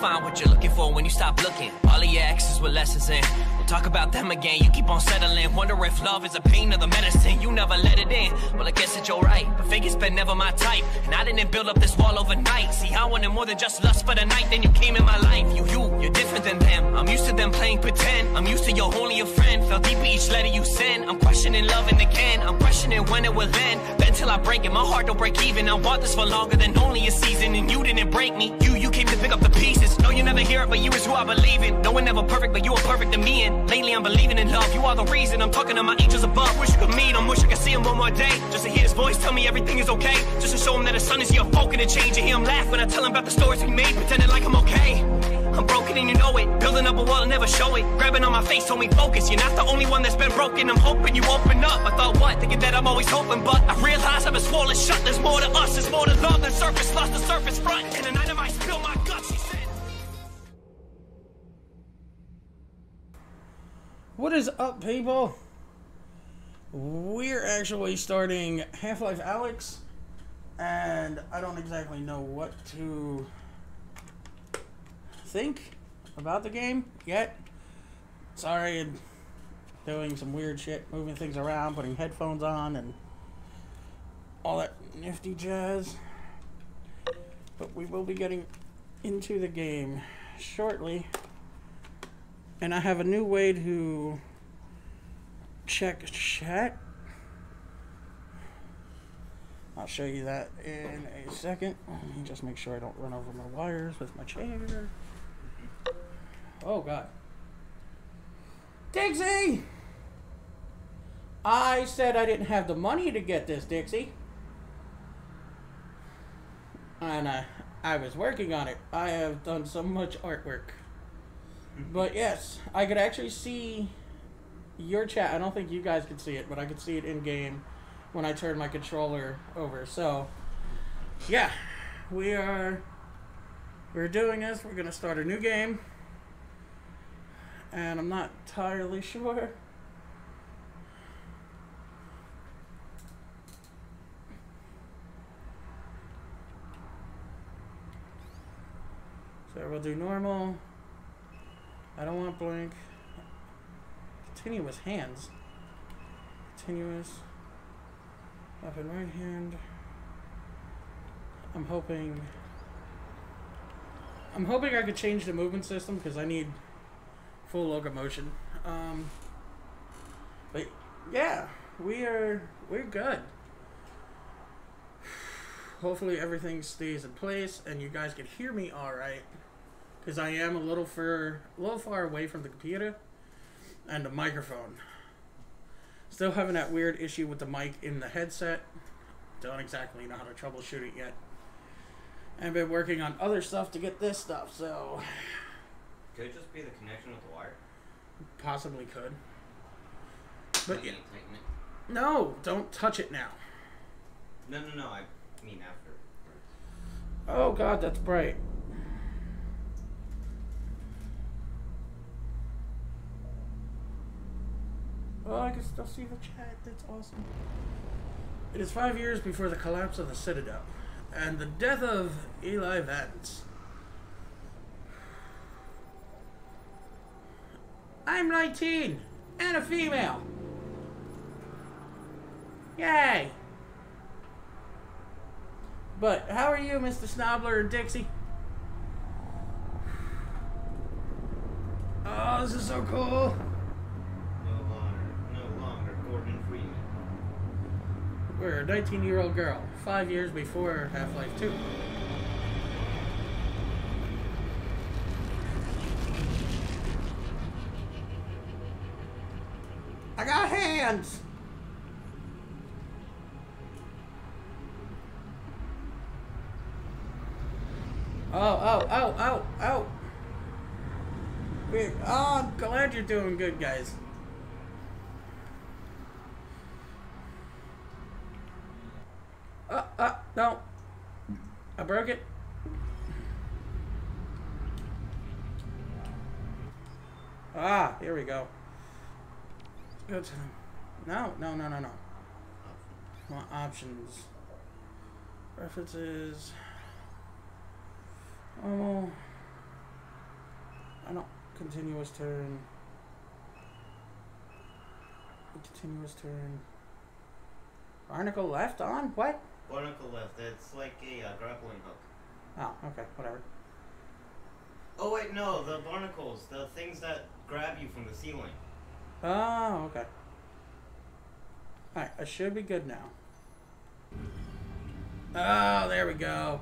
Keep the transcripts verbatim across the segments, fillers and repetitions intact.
find what you're looking for when you stop looking. All of your exes with lessons in. We'll talk about them again. You keep on settling. Wonder if love is a pain or the medicine. You never let it in. Well, I guess that you're right. But fake it's been never my type. And I didn't build up this wall overnight. See, I wanted more than just lust for the night. Then you came in my life. You, you, you're different than them. I'm used to them playing pretend. I'm used to you're only a friend. Fell deep with each letter you send. I'm questioning love and again. I'm questioning when it will end. But until I break it, my heart don't break even. I want this for longer than only a season. And you didn't break me. You, you came to pick up the pieces. No, you never hear it, but you is who I believe in. No one never perfect, but you are perfect to me. And lately I'm believing in love. You are the reason. I'm talking to my angels above. Wish you could meet them. Wish I could see them one more day. Just to hear his voice tell me everything is okay. Just to show him that the sun is your folk and to change. You hear him laugh when I tell him about the stories we made. Pretending like I'm okay. I'm broken and you know it. Building up a wall and never show it. Grabbing on my face, told me focus. You're not the only one that's been broken. I'm hoping you open up. I thought what? Thinking that I'm always hoping, but I realize I've been swollen shut. There's more to us. There's more to love than surface lust. The surface front. And the night I might spill my guts. She said. What is up, people? We're actually starting Half-Life Alyx, and I don't exactly know what to think about the game yet. Sorry, I'm doing some weird shit, moving things around, putting headphones on and all that nifty jazz, but we will be getting into the game shortly, and I have a new way to check chat. I'll show you that in a second. Let me just make sure I don't run over my wires with my chair. Oh, God. Dixie! I said I didn't have the money to get this, Dixie. And I, I was working on it. I have done so much artwork. But yes, I could actually see your chat. I don't think you guys could see it, but I could see it in-game when I turn my controller over. So, yeah. We are... We're doing this. We're going to start a new game. And I'm not entirely sure. So we'll do normal. I don't want blank. Continuous hands. Continuous. Left and right hand. I'm hoping... I'm hoping I could change the movement system because I need... full locomotion. Um, but yeah, we are we're good. Hopefully everything stays in place and you guys can hear me all right, because I am a little far a little far away from the computer and the microphone. Still having that weird issue with the mic in the headset. Don't exactly know how to troubleshoot it yet. I've been working on other stuff to get this stuff, so. Could it just be the connection with the wire? Possibly could. But yeah. No, don't touch it now. No, no, no. I mean after. Oh God, that's bright. Well, I can still see the chat. That's awesome. It is five years before the collapse of the Citadel and the death of Eli Vance. I'm nineteen, and a female. Yay! But how are you, Mister Snobbler and Dixie? Oh, this is so cool. No longer, no longer Gordon Freeman. We're a nineteen-year-old girl, five years before Half-Life two. I got hands! Oh, oh, oh, oh, oh! We're, oh, I'm glad you're doing good, guys. Uh, uh, no. I broke it. Ah, here we go. Go to them. No, no, no, no, no. Well, options. References. Normal. I don't continuous turn. Continuous turn. Barnacle left on? What? Barnacle left. It's like a uh, grappling hook. Oh, okay. Whatever. Oh, wait, no. The barnacles. The things that grab you from the ceiling. Oh, okay. Alright, I should be good now. Oh, there we go.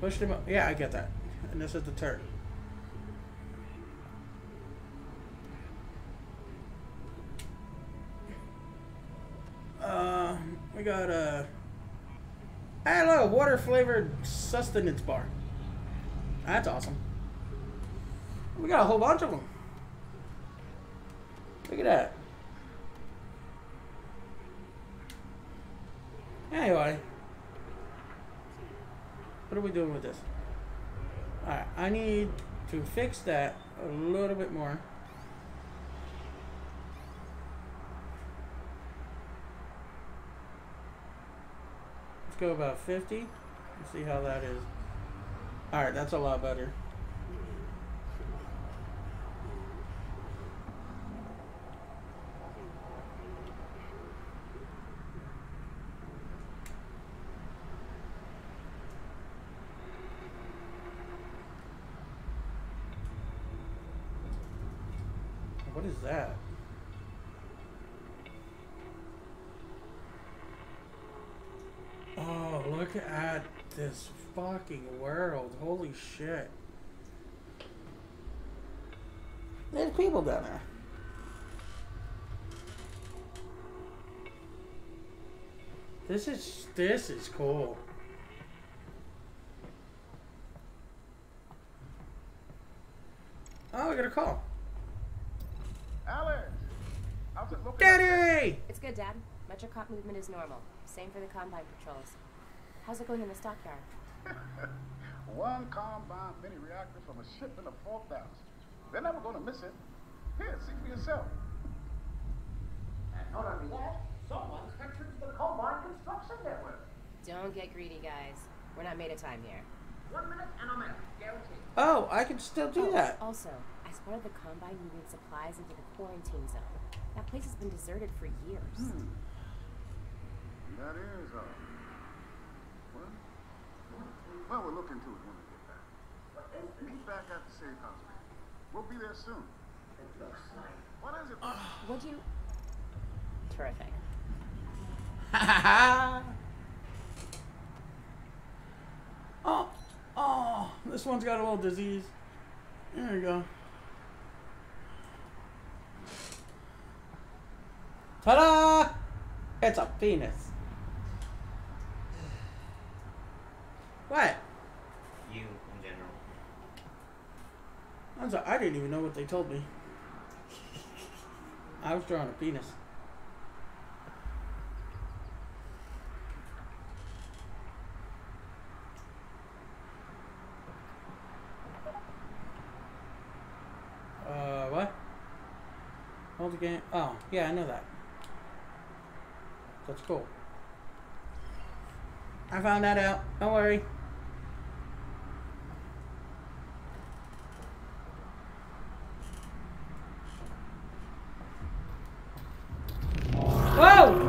Pushed him up. Yeah, I get that. And this is the turn. Uh, we got a... hello, water-flavored sustenance bar. That's awesome. We got a whole bunch of them. Look at that. Anyway. What are we doing with this? Alright, I need to fix that a little bit more. Let's go about fifty and see how that is. Alright, that's a lot better. What is that? Oh, look at this fucking world. Holy shit. There's people down there. This is, this is cool. Oh, I got a call. Alex! How's it looking? Daddy! It's good, Dad. Metrocop movement is normal. Same for the combine patrols. How's it going in the stockyard? One combine mini reactor from a shipment of four thousand. They're never going to miss it. Here, see for yourself. And not only that, someone's entered the combine construction network. Don't get greedy, guys. We're not made of time here. One minute and I'm out. Guaranteed. Oh, I can still do oh, that. Also, I spotted the combine moving supplies into the quarantine zone. That place has been deserted for years. Hmm. That is odd. Well, well, we'll look into it when we get back. Meet back at the safe house, man. We'll be there soon. What is it? Would you? Terrific. Ha ha ha! Oh, oh! This one's got a little disease. There you go. Ta-da! It's a penis. What? You, in general. I'm sorry, I didn't even know what they told me. I was drawing a penis. Uh, what? Hold the game. Oh, yeah, I know that. That's cool. I found that out. Don't worry. Whoa!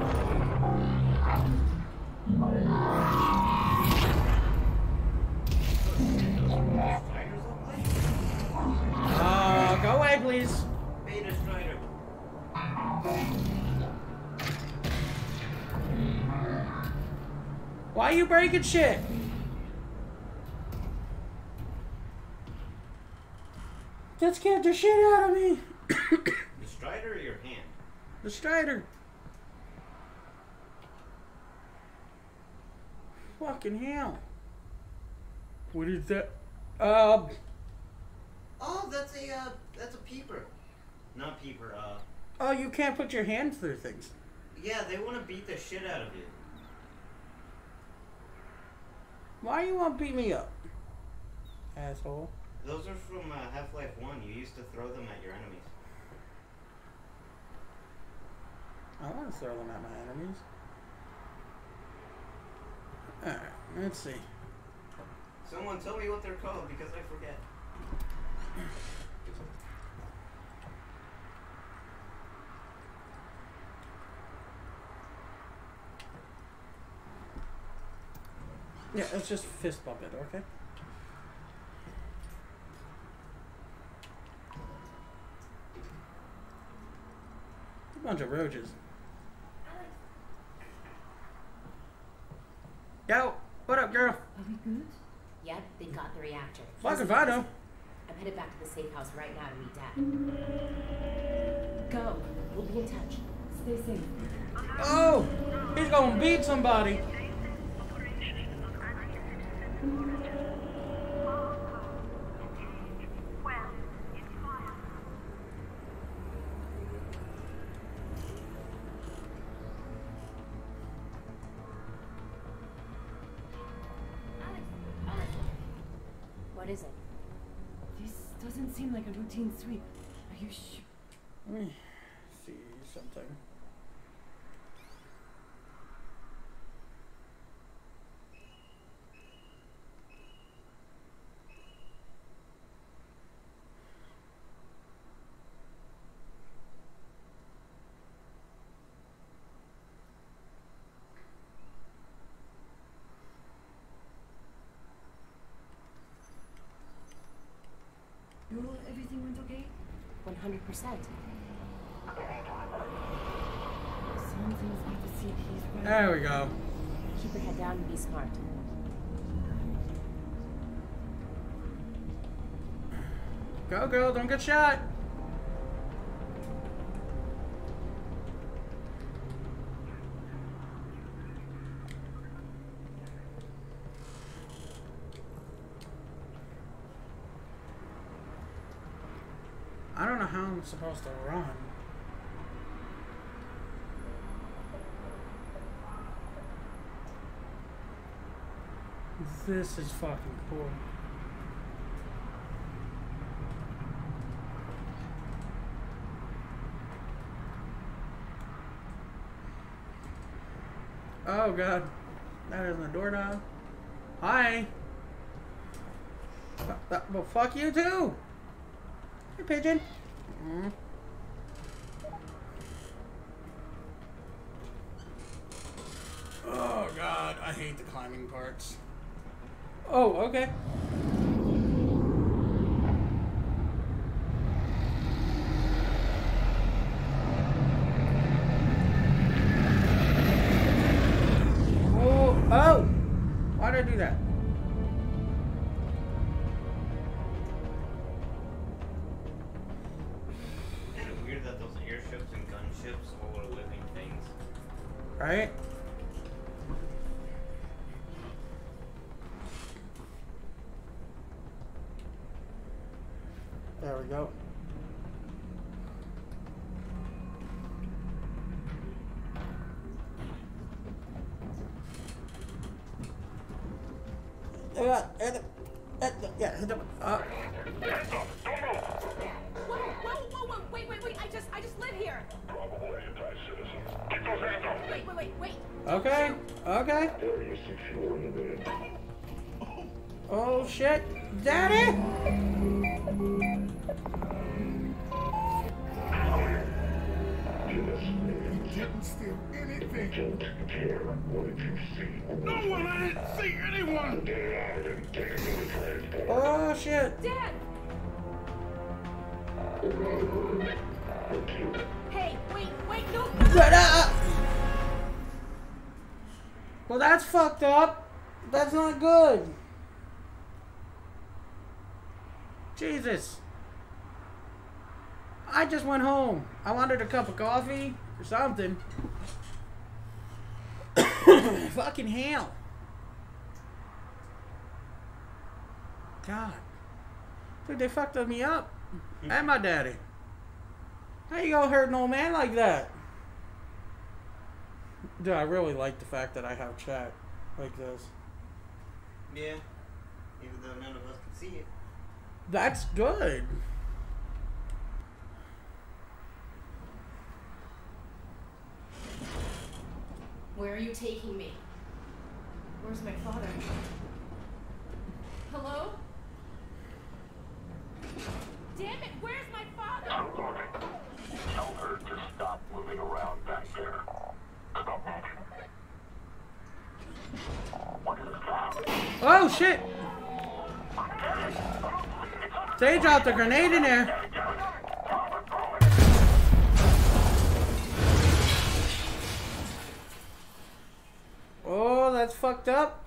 Uh, go away, please. Beta Strider. Why are you breaking shit? That scared the shit out of me. The Strider or your hand? The Strider. Fucking hell. What is that? Uh. Oh, that's a, uh, that's a peeper. Not peeper, uh. Oh, you can't put your hand through things. Yeah, they want to beat the shit out of you. Why you want to beat me up? Asshole. Those are from uh, Half-Life one. You used to throw them at your enemies. I want to throw them at my enemies. Alright, let's see. Someone tell me what they're called because I forget. Yeah, let's just fist bump it, okay? A bunch of roaches. Yo, what up, girl? Are we good? Yep, they got the reactor. Fuck if I know. I'm headed back to the safe house right now to meet Dad. Go. We'll be in touch. Stay safe. Oh, he's gonna beat somebody. Sweep. Are you sure? Let me see something. one hundred percent. There we go. Keep your head down and be smart. Go, girl, don't get shot. I'm supposed to run. This is fucking cool. Oh god, that isn't a doorknob. Hi. Well, fuck you too. Hey, pigeon. Mm-hmm. Oh god, I hate the climbing parts. Oh, okay. Oh, oh! Why did I do that? Right? There we go. Yeah, and yeah, hit them up. Okay, okay. Oh shit, Daddy! Didn't steal anything. Don't care. What did you see? No one. I didn't see anyone. Oh shit, Dad! Hey, wait, wait, no! Shut up! Well, that's fucked up. That's not good. Jesus. I just went home. I wanted a cup of coffee or something. Fucking hell. God. Dude, they fucked me up. And my daddy. How you gonna hurt an old man like that? Dude, I really like the fact that I have chat like this. Yeah, even though none of us can see it. That's good. Where are you taking me? Where's my father? Hello? Damn it, where's my father? I'm sorry. Tell her to stop moving around back there. Stop moving. What is that? Oh, shit! They dropped a grenade in there. Oh, that's fucked up.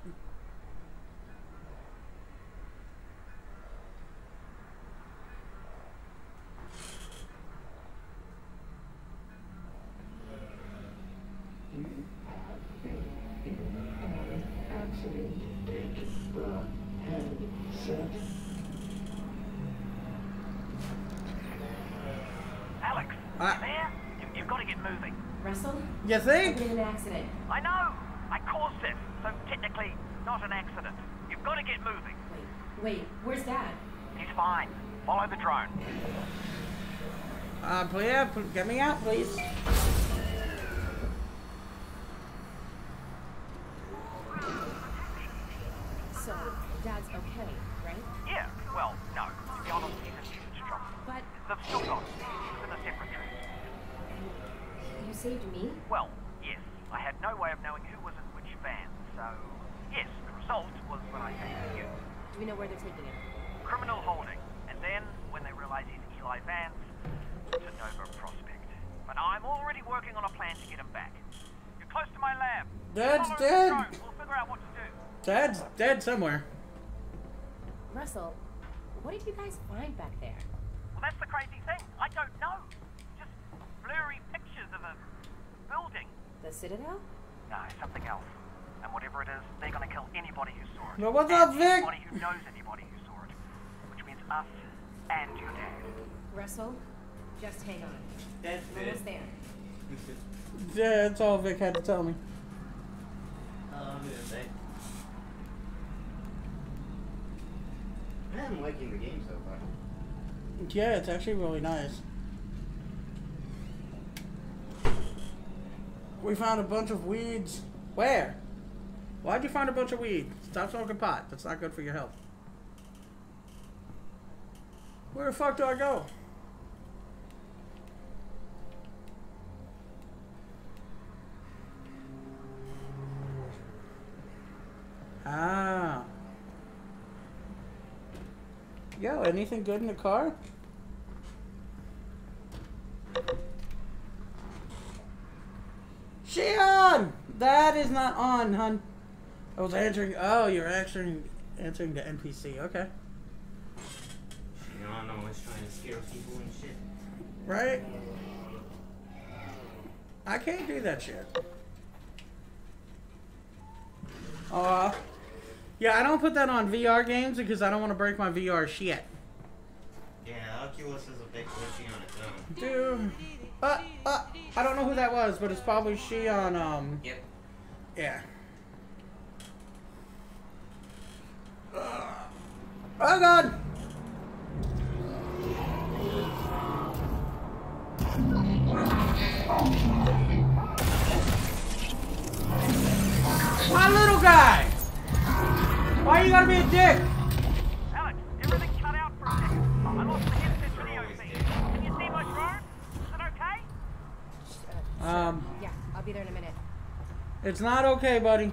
Alex, uh, there? You, you've got to get moving. Russell? You think? I've been in an accident. I know! I caused it, so technically not an accident. You've got to get moving. Wait, wait, where's Dad? He's fine. Follow the drone. Uh, please, get me out, please. So, Dad's okay, right? Yeah, well, no. To be honest, he's in huge trouble. But... They've still got him. He's in the cemetery. You saved me? Well, yes. I had no way of knowing who was in which van, so... Yes, the result was when I saved you. Do we know where they're taking him? Criminal holding. And then, when they realize he's Eli Vance, to Nova Prospect. But I'm already working on a plan to get him back. You're close to my lab. Dad's dead. We'll figure out what to do. Dad's dead somewhere. Russell, what did you guys find back there? Well, that's the crazy thing. I don't know. Just blurry pictures of a building. The Citadel? No, something else. And whatever it is, they're gonna kill anybody who saw it. No, what's up, Vic? Anybody who knows anybody who saw it. Which means us and your dad. Russell, just hang on. That's it. Almost there. Yeah, that's all Vic had to tell me. Um, yeah, I'm liking the game so far. Yeah, it's actually really nice. We found a bunch of weeds. Where? Why'd you find a bunch of weeds? Stop smoking pot. That's not good for your health. Where the fuck do I go? Ah. Yo, anything good in the car? She on! That is not on, hun. I was answering. Oh, you're answering answering the N P C. Okay. You know, I'm always trying to scare people and shit. Right? I can't do that shit. Aw. Uh, Yeah, I don't put that on V R games because I don't want to break my V R shit. Yeah, Oculus is a big glitchy on its own. Dude. Uh, uh, I don't know who that was, but it's probably she on, um... Yep. Yeah. Uh, oh, God! My little guy! Why you gotta be a dick? Alex, everything cut out for a second. I lost the headset video feed. Can you see my drone? Is it okay? Uh, um. Sure. Yeah, I'll be there in a minute. It's not okay, buddy.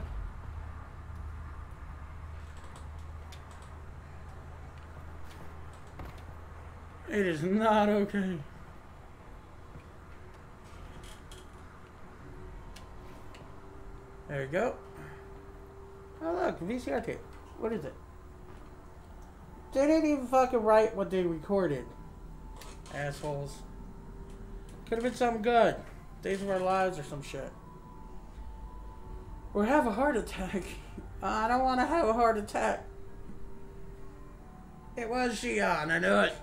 It is not okay. There you go. Oh, look, V C R tape. What is it? They didn't even fucking write what they recorded. Assholes. Could have been something good. Days of Our Lives or some shit. Or have a heart attack. I don't want to have a heart attack. It was Xion, I knew it.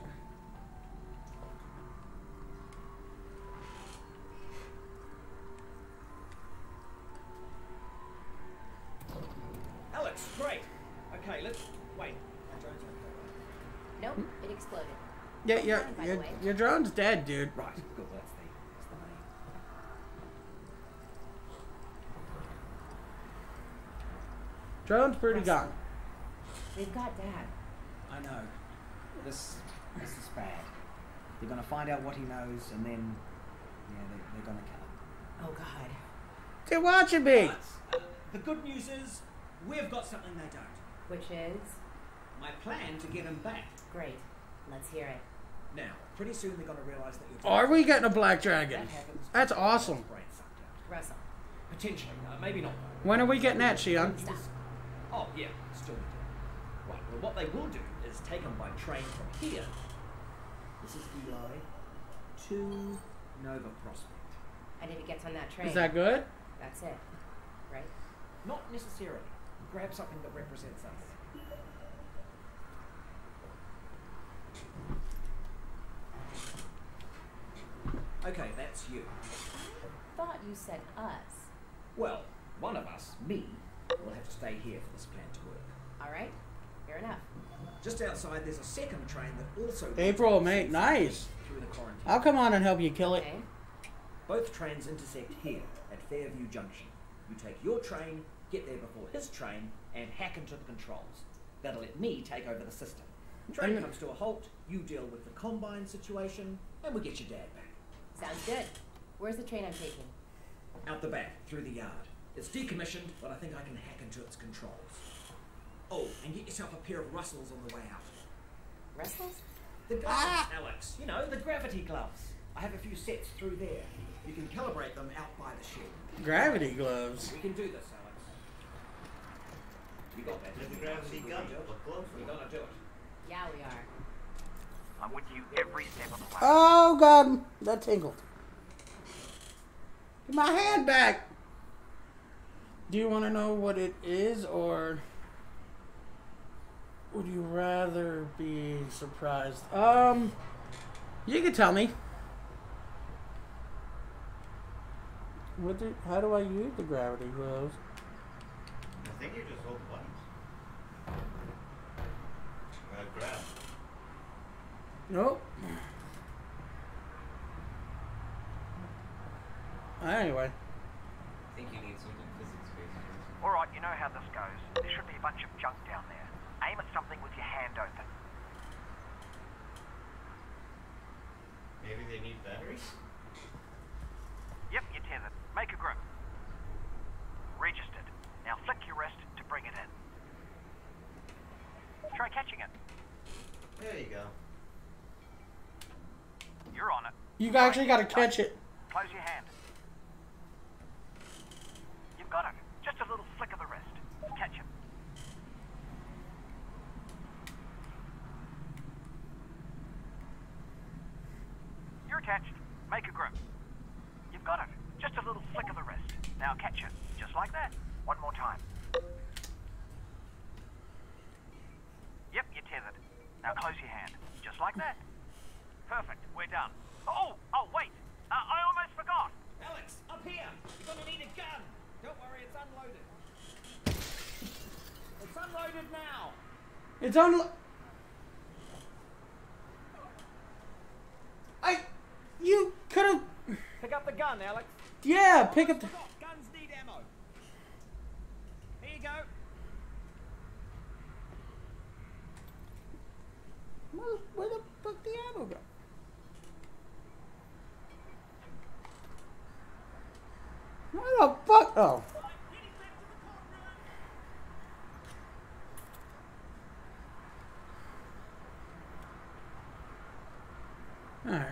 Alex, great. Okay, let's wait. My drone's not going. Nope, it exploded. Yeah, yeah, your, your drone's dead, dude. Right, good. That's the, that's the money. Drone's pretty gone. They've got Dad. I know. This, this is bad. They're going to find out what he knows, and then, yeah, they, they're going to kill him. Oh, God. They're watching me! But, uh, the good news is, we've got something they don't. Which is? My plan to get him back. Great. Let's hear it. Now, pretty soon they're going to realize that you're... Are we getting a black dragon? That happens. That's awesome. Russell. Potentially. Uh, maybe not. When are we getting that, Shion? Stop. Oh, yeah. Still need to. Right. Well, what they will do is take him by train from here. This is Eli. To Nova Prospect. I need to get on that train. Is that good? That's it. Right? Not necessarily. Grab something that represents us. Okay, that's you. I thought you said us. Well, one of us, me, will have to stay here for this plan to work. All right, fair enough. Just outside, there's a second train that also... April, mate, nice. Through the quarantine. I'll come on and help you kill it. Okay. Both trains intersect here at Fairview Junction. You take your train, get there before his train, and hack into the controls. That'll let me take over the system. Train comes to a halt, you deal with the combine situation, and we get your dad back. Sounds good. Where's the train I'm taking? Out the back, through the yard. It's decommissioned, but I think I can hack into its controls. Oh, and get yourself a pair of Russells on the way out. Russells? The gloves, ah! Alex. You know, the gravity gloves. I have a few sets through there. You can calibrate them out by the shed. Gravity gloves? We can do this, Alex. You got that. There's the gravity gloves. We're gonna do it. Yeah, we are. I'm with you every step of the way. Oh, God. That tingled. Get my hand back. Do you want to know what it is, or would you rather be surprised? Um, you can tell me. What do, how do I use the gravity gloves? I think you just hold buttons. Uh, grab. Nope. Anyway. I think you need something physics-based. Alright, you know how this goes. There should be a bunch of junk down there. Aim at something with your hand open. Maybe they need batteries? Yep, you're tethered. Make a grip. Registered. Now flick your wrist to bring it in. Try catching it. There you go. You're on it. You've actually got to catch it. Close your hand. You've got it. Just a little flick of the wrist. Catch it. You're attached. Make a grip. You've got it. Just a little flick of the wrist. Now catch it. Just like that. One more time. Yep, you're tethered. Now close your hand. Just like that. Perfect. We're done. Oh! Oh, wait! Uh, I almost forgot! Alex, up here! You're gonna need a gun! Don't worry, it's unloaded. It's unloaded now! It's unlo- I... You could've... Pick up the gun, Alex. Yeah, pick up the... Guns need ammo. Here you go. Where the fuck the ammo go? Where the fuck? Oh. All right.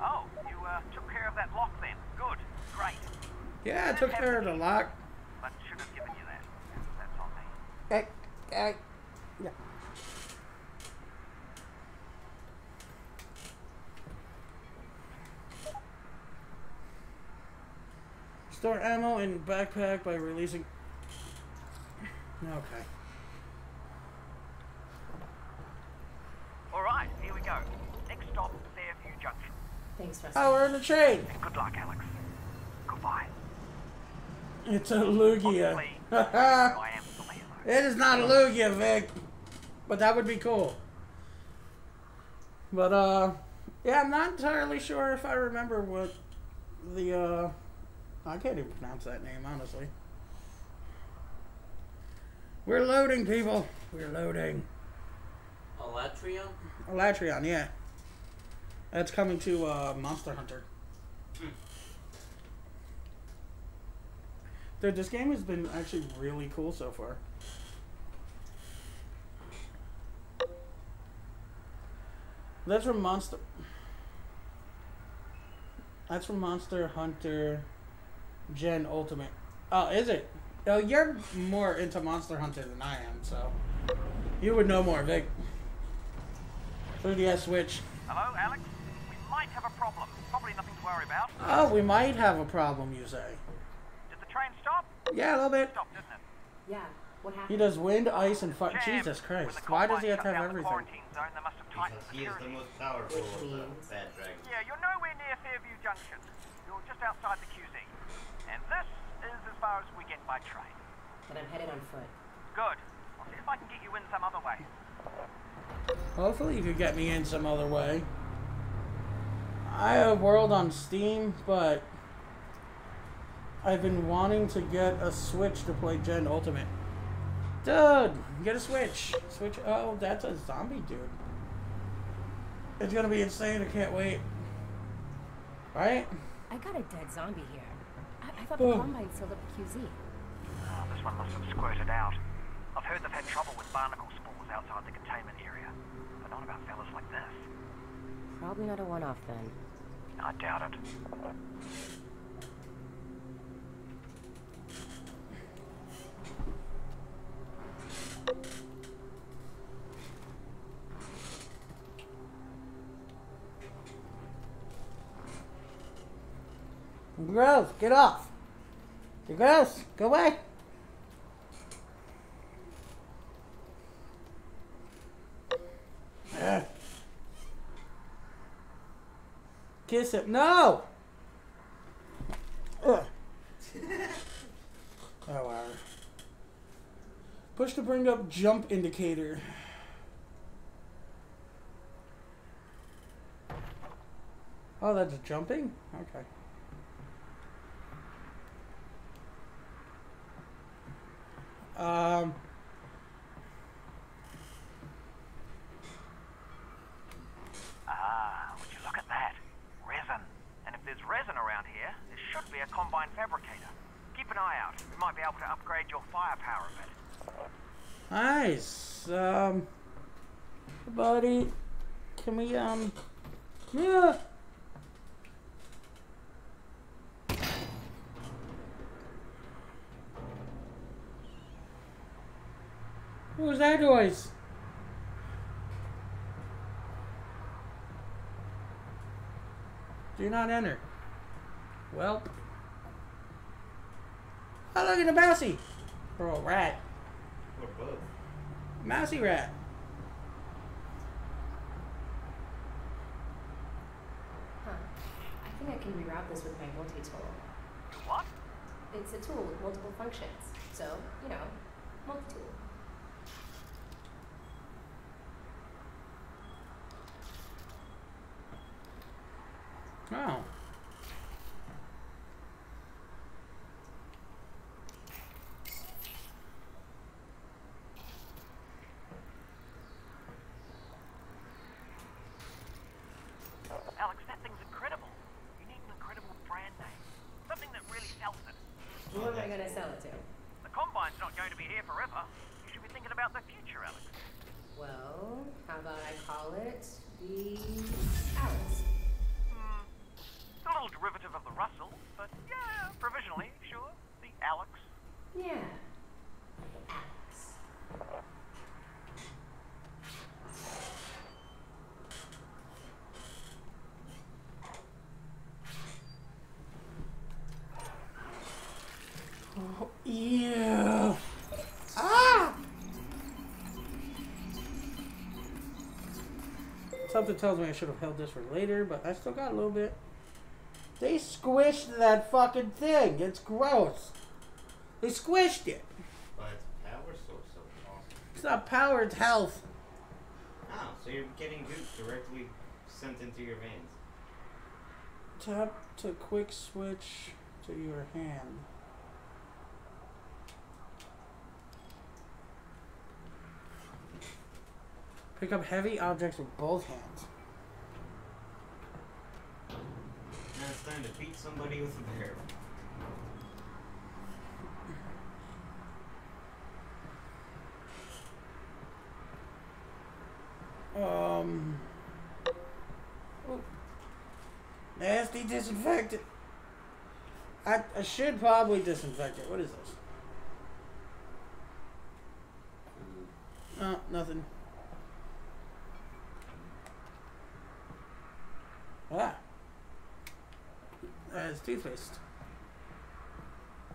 Oh, you uh, took care of that lock then. Good. Great. Yeah, I took care of the lock. But should have given you that. That's on me. Hey, hey. Yeah. Store ammo in backpack by releasing. Okay. All right, here we go. Next stop, Fairview Junction. Thanks, Russell. Oh, we're in the train. Good luck, Alex. Goodbye. It's a Lugia. I am the landlord. It is not a Lugia, Vic. But that would be cool. But uh, yeah, I'm not entirely sure if I remember what the, uh, I can't even pronounce that name, honestly. We're loading, people. We're loading. Alatreon? Alatreon, yeah. That's coming to uh, Monster Hunter. Mm. Dude, this game has been actually really cool so far. That's from Monster... That's from Monster Hunter Gen Ultimate. Oh, is it? Oh, you're more into Monster Hunter than I am, so... You would know more, Vic. three D S Switch. Hello, Alex? We might have a problem. Probably nothing to worry about. Oh, we might have a problem, you say. Did the train stop? Yeah, a little bit. It stopped, didn't it? Yeah. What happened? He does wind, ice, and fire. Jesus Christ. Why does he have to have everything? He is the most powerful of the bad dragons. Yeah, you're nowhere near Fairview Junction. You're just outside the Q Z. And this is as far as we get by train. But I'm headed on foot. Good. I'll see if I can get you in some other way. Hopefully you could get me in some other way. I have World on Steam, but I've been wanting to get a Switch to play Gen Ultimate. Dude, get a Switch. Switch. Oh, that's a zombie dude. It's gonna be insane. I can't wait. Right? I got a dead zombie here. I, I thought the combine sealed up the Q Z. Oh, this one must have squirted out. I've heard they've had trouble with barnacle spores outside the containment area, but not about fellas like this. Probably not a one-off then. I doubt it. Gross, get off. You're gross, go away. Ugh. Kiss him. No! Ugh. Oh, wow. Push to bring up jump indicator. Oh, that's jumping? Okay. Um, ah, would you look at that? Resin. And if there's resin around here, there should be a combine fabricator. Keep an eye out. We might be able to upgrade your firepower a bit. Nice. Um, buddy, can we, um, yeah. What was that noise? Do not enter. Well. Oh, look at the mousy. Or a rat. Or both. Mousy rat. Huh. I think I can reroute this with my multi-tool. What? It's a tool with multiple functions. So, you know, multi-tool. Wow. Alex, that thing's incredible. You need an incredible brand name. Something that really sells it. Who am I going to sell it to? The Combine's not going to be here forever. You should be thinking about the future, Alex. Well, how about I call it the Alex? A little derivative of the Russell, but yeah, provisionally, sure. The Alex. Yeah. Alex. Oh, yeah. Ah! Something tells me I should have held this for later, but I still got a little bit. They squished that fucking thing. It's gross. They squished it. But it's power source, so it's awesome. It's not power, it's health. Oh, so you're getting goop directly sent into your veins. Tap to quick switch to your hand. Pick up heavy objects with both hands. Now it's time to beat somebody with a bear. Um. Oh. Nasty disinfectant. I, I should probably disinfect it. What is this? Oh, nothing. Ah. That is toothpaste.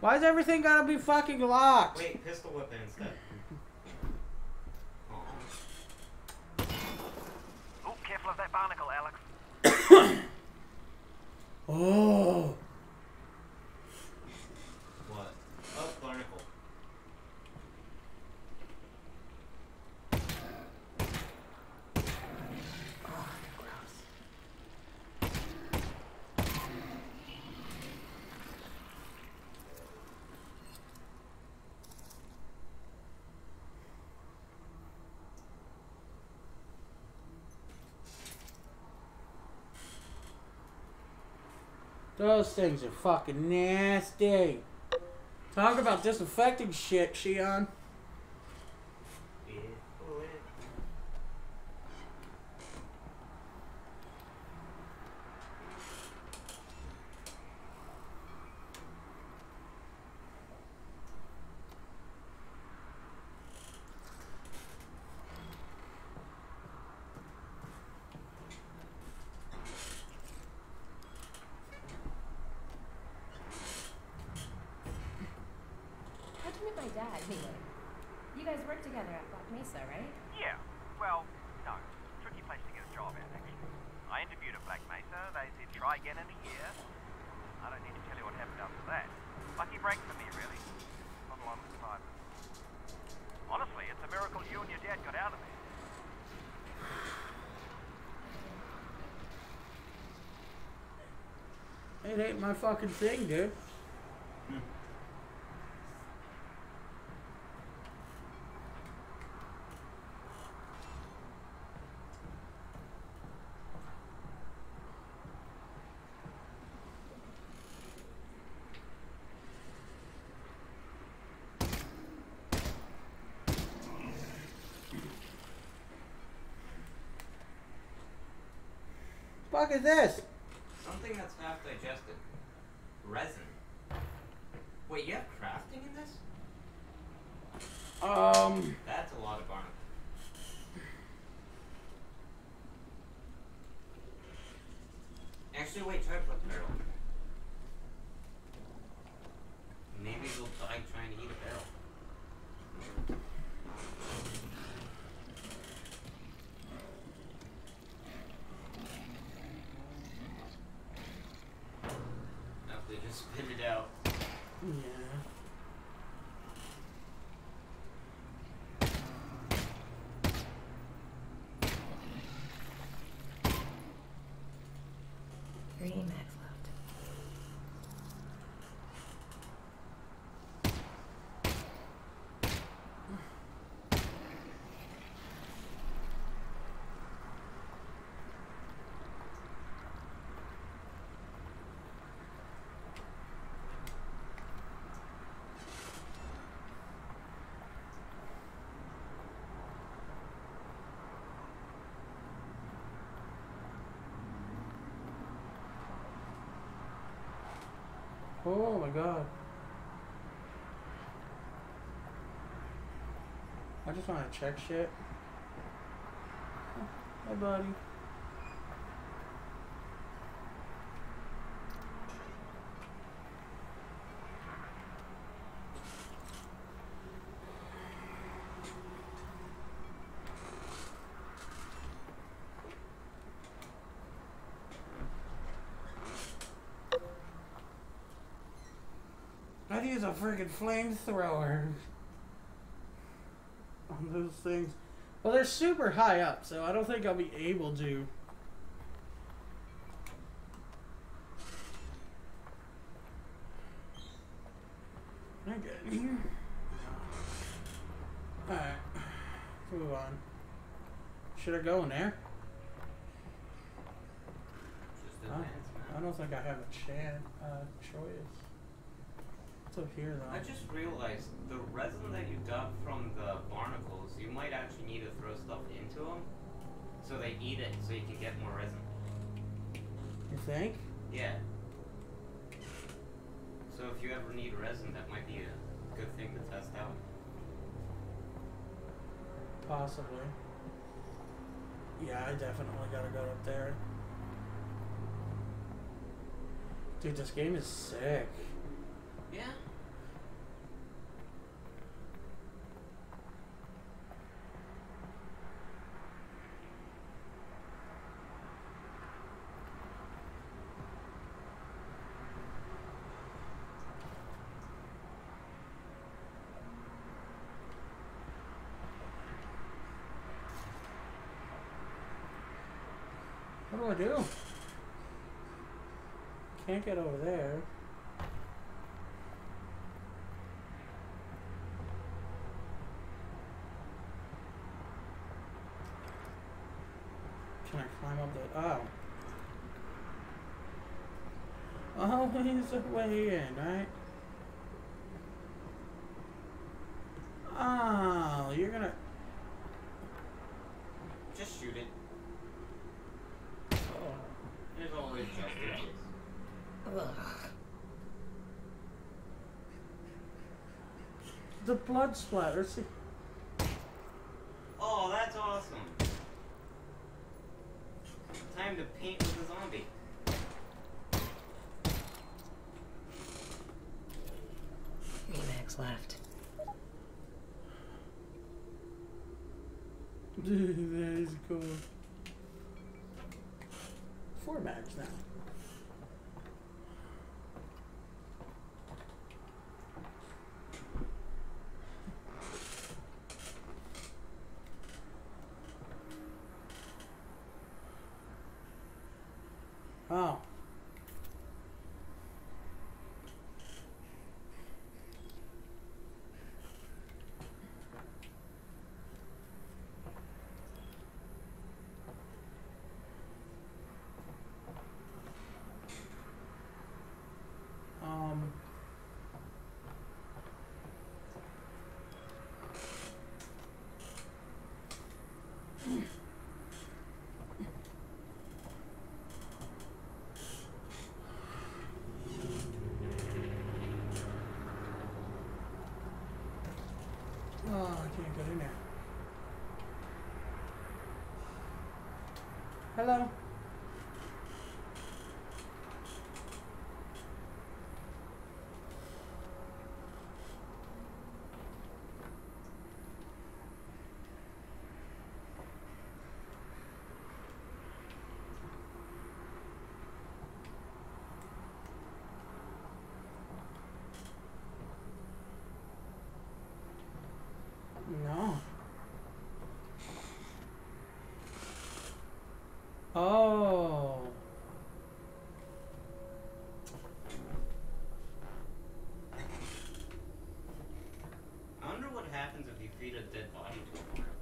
Why's everything gotta be fucking locked? Wait, pistol weapon instead. Love that barnacle, Alex. Oh. What? Oh, barnacle. Oh, gross. Those things are fucking nasty. Talk about disinfecting shit, Shion. Yeah. It ain't my fucking thing, dude. Hmm. Fuck is this? Something that's half digested. Resin. Wait, you have crafting in this? Um. That's a lot of barnacle. Actually, wait, try to put the barrel. Maybe they'll die trying to eat a barrel. Oh my god. I just want to check shit. Hi, buddy. Use a freaking flamethrower on those things. Well, they're super high up, so I don't think I'll be able to. move on. Should I go in there? Just I, I don't think I have a chance, uh, choice. What's up here though? I just realized the resin that you dug from the barnacles, you might actually need to throw stuff into them so they eat it so you can get more resin. You think? Yeah. So if you ever need resin, that might be a good thing to test out. Possibly. Yeah, I definitely gotta go up there. Dude, this game is sick. Yeah. What do I do? Can't get over there. Can I climb up the... Oh. Oh, he's the way in, right? Oh, you're gonna... Just shoot it. There's always justice. The blood splatter. See? Oh, that's awesome. Time to paint with a zombie. Max left. Dude, that is cool. Four bags now. Oh. Hello. No. Oh. I wonder what happens if you feed a dead body to a barnacle.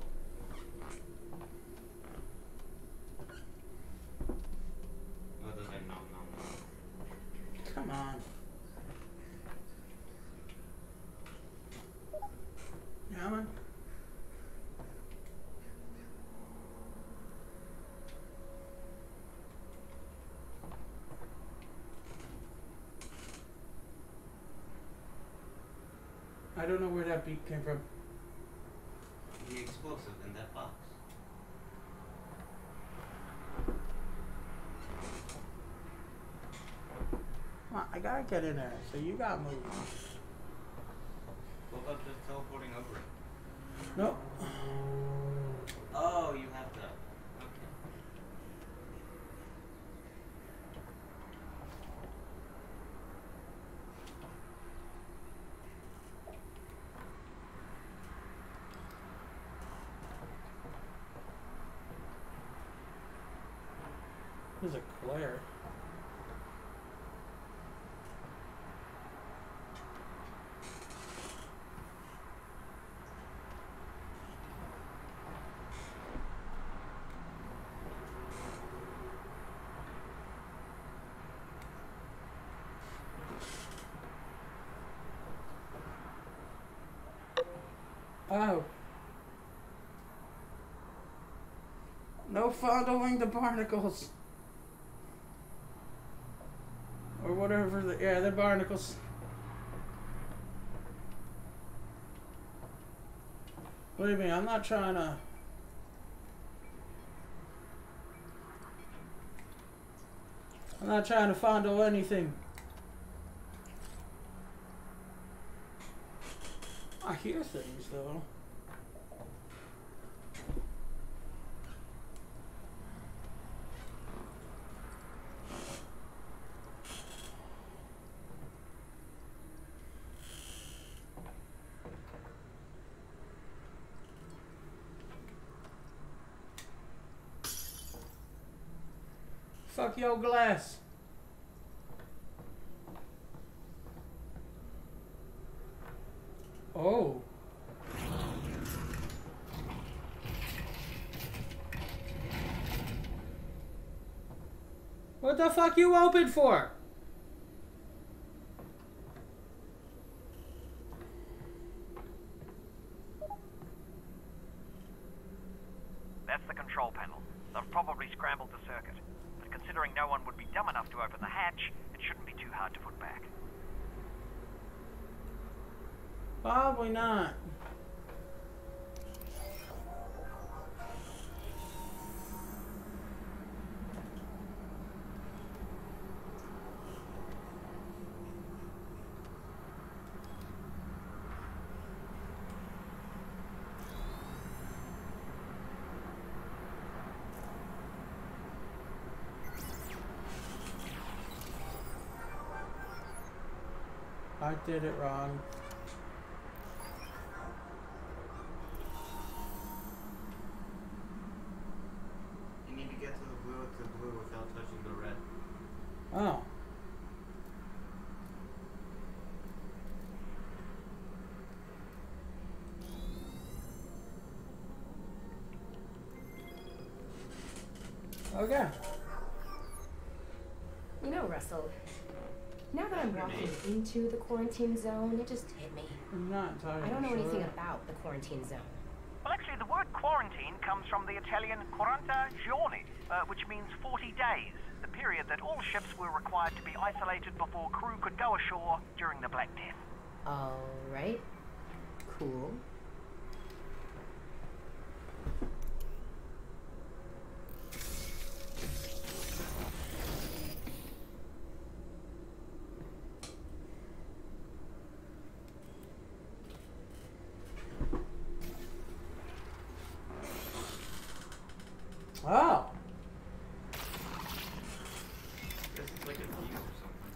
Other than nom nom nom. Come on. Yeah, man. I don't know where that beat came from. The explosive in that box. Come on, I gotta get in there, so you gotta move on. What about just teleporting over it? Nope. Oh, you have to. There's a glare. Oh. No fondling the barnacles. Or whatever, the, yeah, the barnacles. Believe me, I'm not trying to... I'm not trying to fondle anything. I hear things, though. Fuck your glass. Oh. What the fuck you open for? That's the control panel. They've probably scrambled the circuit. Considering no one would be dumb enough to open the hatch, it shouldn't be too hard to put back. Probably not. I did it wrong. You need to get to the blue to the blue without touching the red. Oh. Okay. You know, Russell, now that I'm walking into the quarantine zone, it just hit me. I'm not entirely sure. I don't know anything about the quarantine zone. Well, actually, the word quarantine comes from the Italian quaranta giorni, uh, which means forty days, the period that all ships were required to be isolated before crew could go ashore during the Black Death. All right. Cool. Oh. This is like a view or something.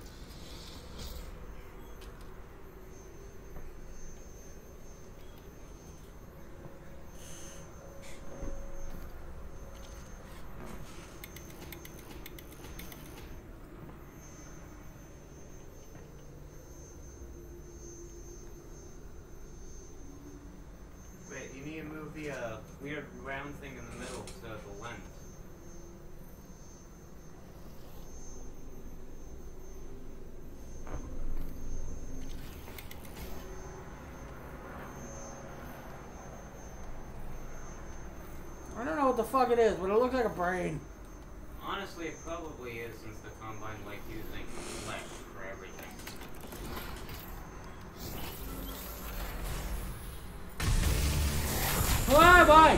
Wait, you need to move the uh, weird round thing in the middle to the lens. I don't know what the fuck it is, but it looks like a brain. Honestly, it probably is, since the Combine like using flesh for everything. Bye bye!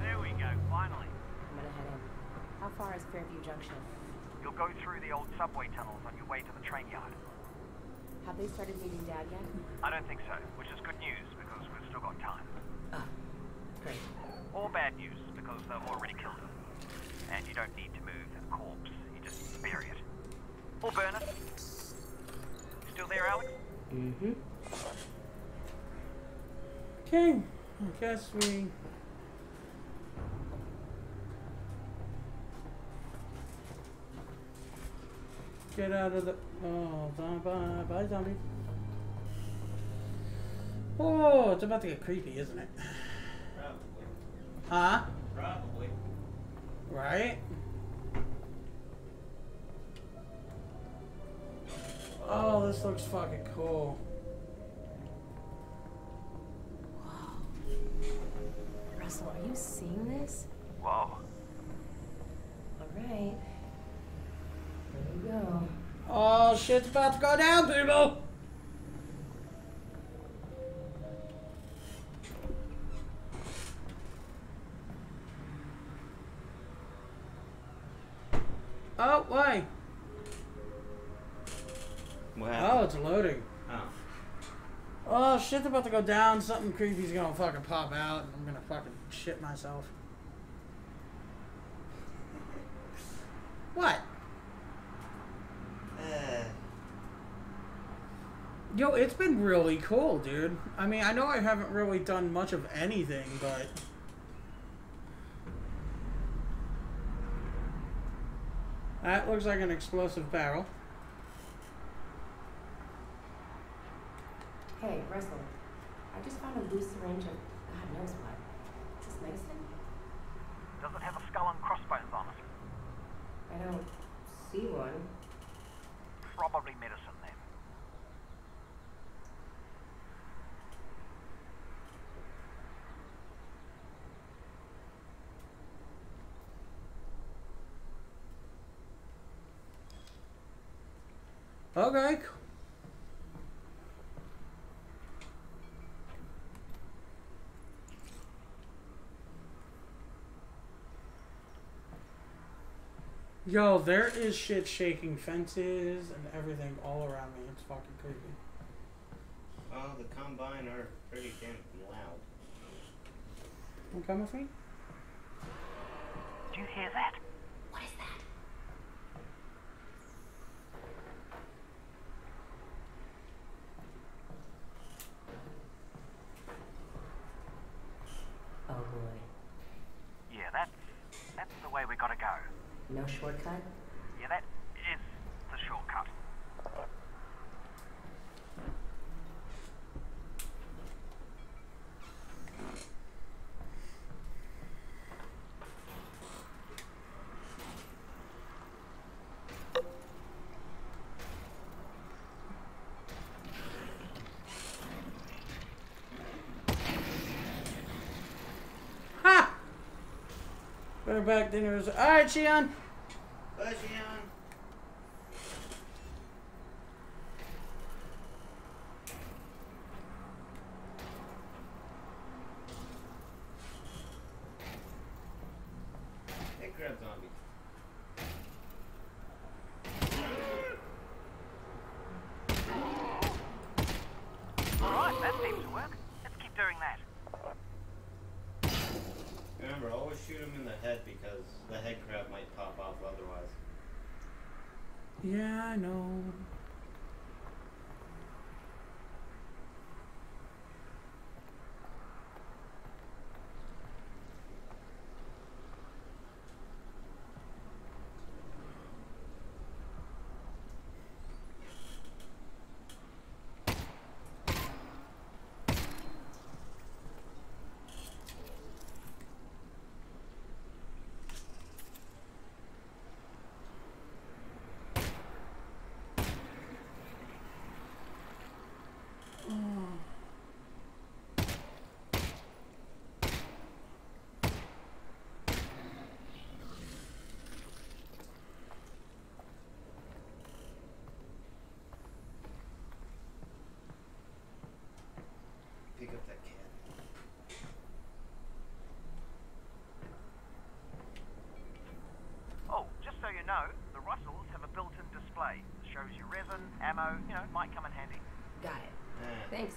There we go, finally. I'm gonna head in. How far is Fairview Junction? You'll go through the old subway tunnels on your way to the train yard. Have they started meeting Dad yet? I don't think so, which is good news because we've still got time. Oh, great. Or bad news because they've already killed him. And you don't need to move the corpse, you just bury it. Or burn it. Still there, Alex? Mm-hmm. Okay, I guess we... get out of the... Oh, bye, bye, zombie. Oh, it's about to get creepy, isn't it? Probably. Huh? Probably. Right? this looks fucking cool. Wow. Russell, are you seeing this? Wow. Alright. There we go. Oh, shit's about to go down, people! Oh, why? Wow. Oh, it's loading. Oh. Oh, shit's about to go down. Something creepy's gonna fucking pop out, and I'm gonna fucking shit myself. What? Uh. Yo, it's been really cool, dude. I mean, I know I haven't really done much of anything, but... That looks like an explosive barrel. Hey, Russell. I just found a loose syringe of God knows what. Is this medicine? Does it have a skull and crossbones on it? I don't see one. Probably medicine, then. Okay. Yo, there is shit shaking fences and everything all around me. It's fucking creepy. Oh, the Combine are pretty damn loud. You come with me? Do you hear that? What is that? Oh boy. Yeah, that's, that's the way we gotta go. No shortcut? Yeah, that is the shortcut. Ha! Better back than it was. All right, Shion. Bye, Shion. Hey, crab zombie. All right, that seems to work. Let's keep doing that. Remember, always shoot him in the head because the head crab might pop off otherwise. Yeah, I know. That kid. Oh, just so you know, the Russells have a built-in display. It shows you resin, ammo, you know, it might come in handy. Got it. Uh. Thanks.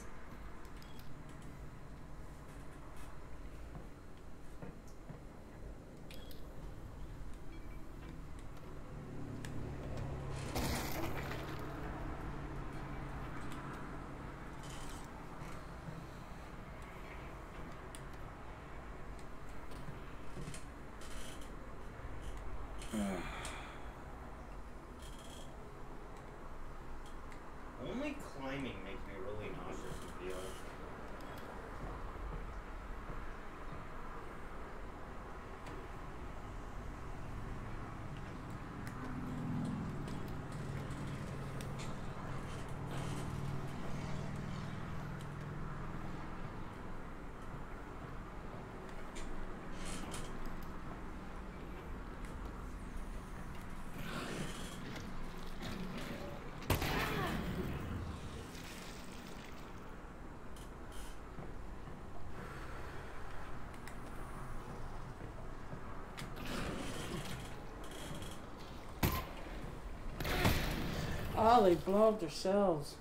Oh, they blow up their cells.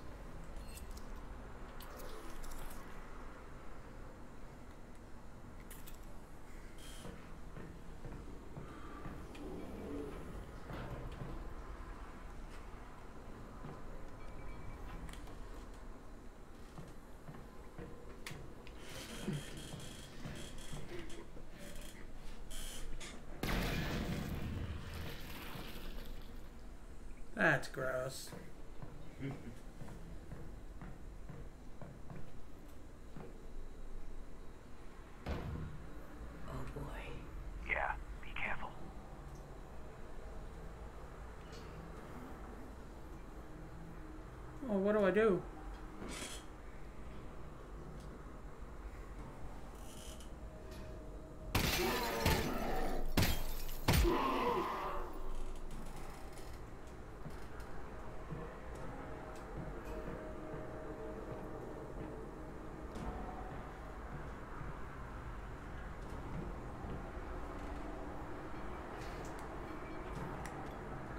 That's gross. Do.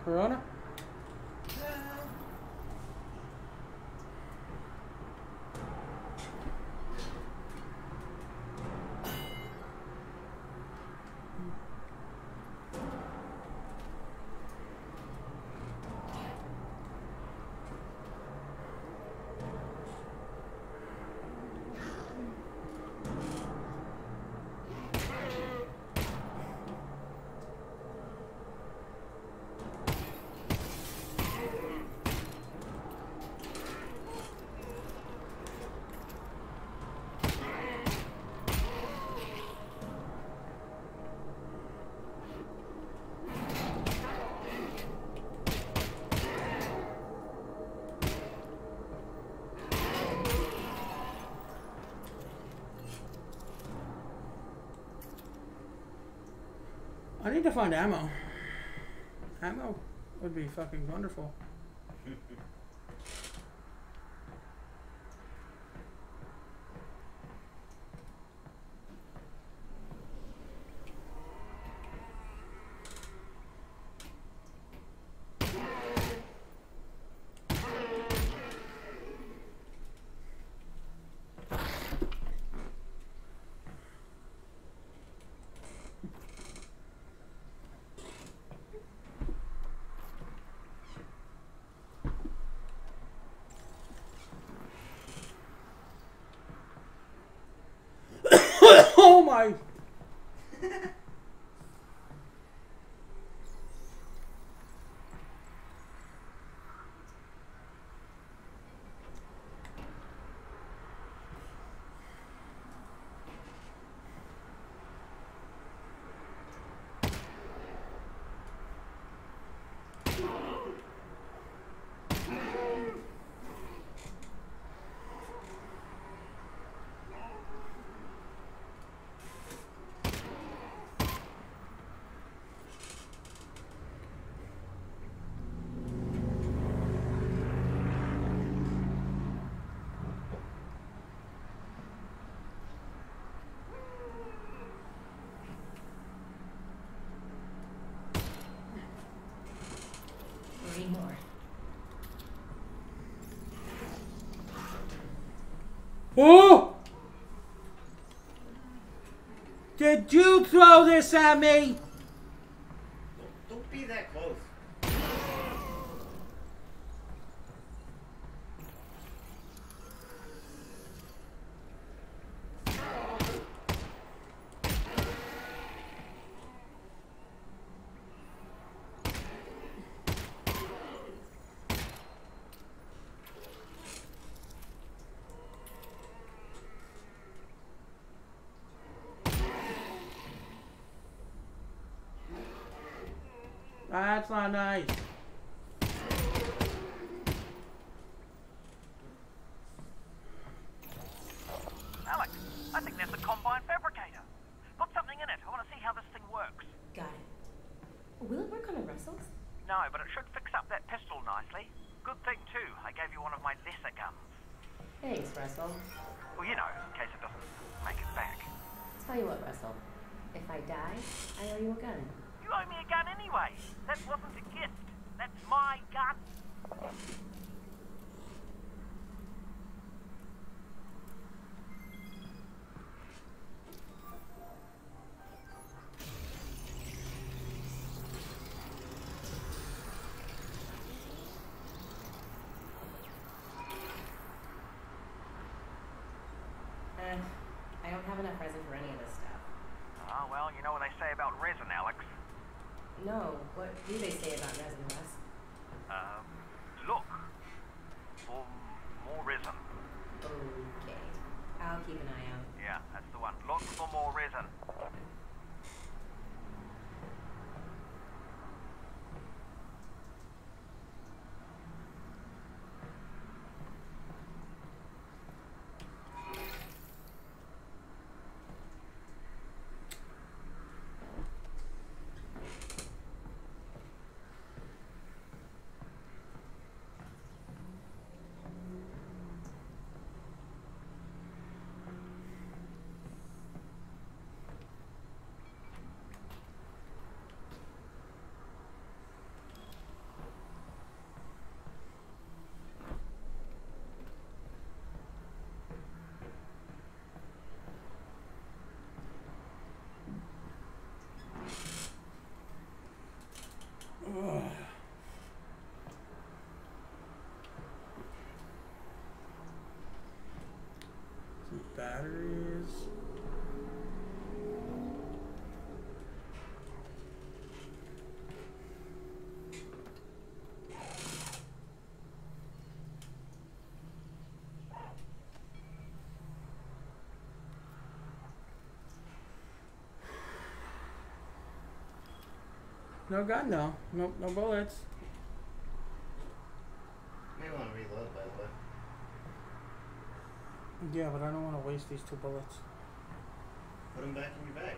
Corona? I need to find ammo. Ammo would be fucking wonderful. Oh! Did you throw this at me? Don't, don't be that close. That's not nice. Alex, I think there's a combine fabricator. Put something in it. I want to see how this thing works. Got it. Will it work on a Russell's? No, but it should fix up that pistol nicely. Good thing, too. I gave you one of my lesser guns. Thanks, Russell. Well, you know, in case it doesn't make it back. Tell you what, Russell. If I die, I owe you a gun. You owe me a gun anyway. That wasn't a gift. That's my gun. Batteries. No gun, no. Nope, no bullets. Yeah, but I don't want to waste these two bullets. Put them back in your bag.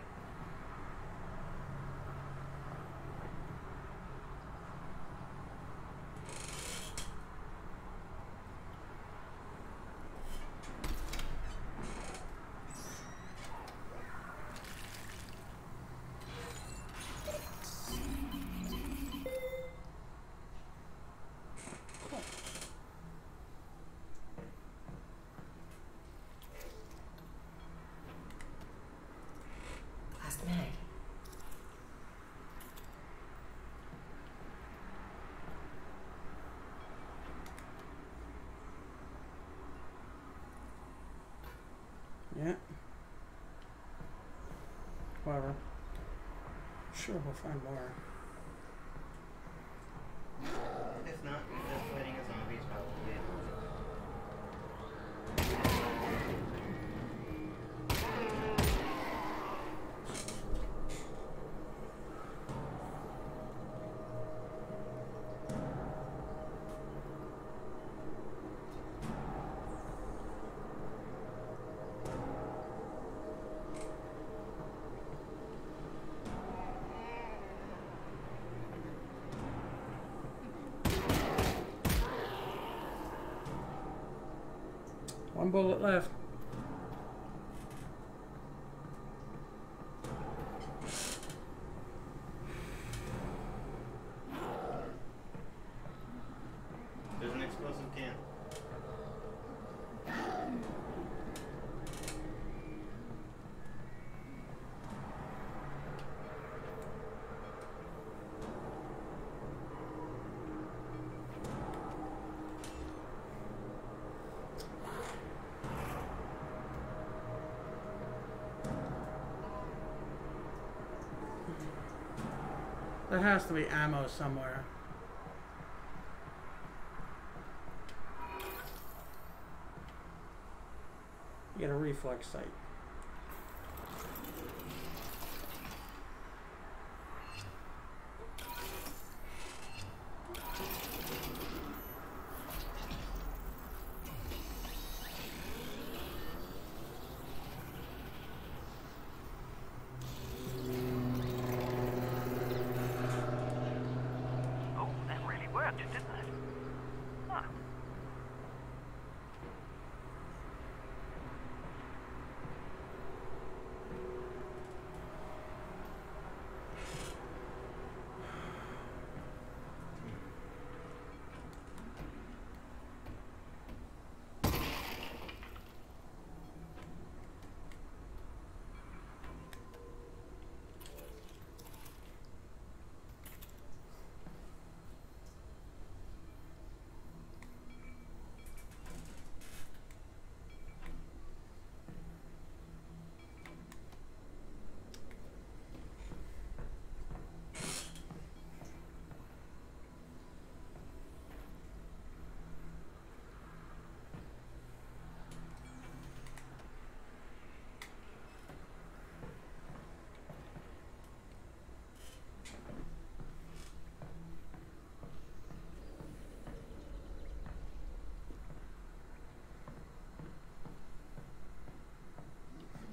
Whatever. Sure, we'll find more. If not, you're just fighting a zombie is probably it. One bullet left. There's an explosive can. There has to be ammo somewhere. You get a reflex sight.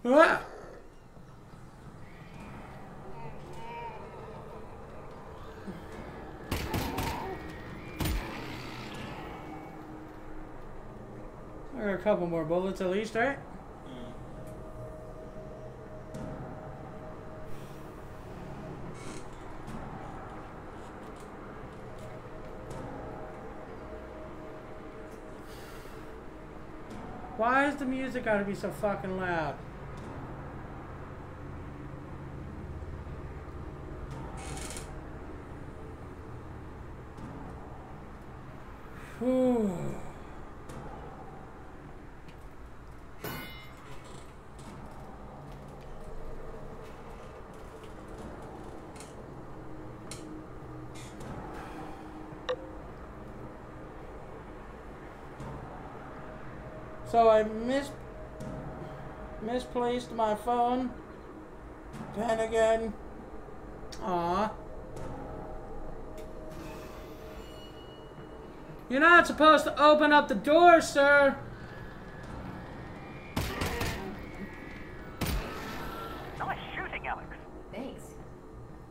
What? There are a couple more bullets at least, right? Why is the music gotta be so fucking loud? Whew. So I mis misplaced my phone. Then again. Aw. You're not supposed to open up the door, sir. Nice shooting, Alex. Thanks.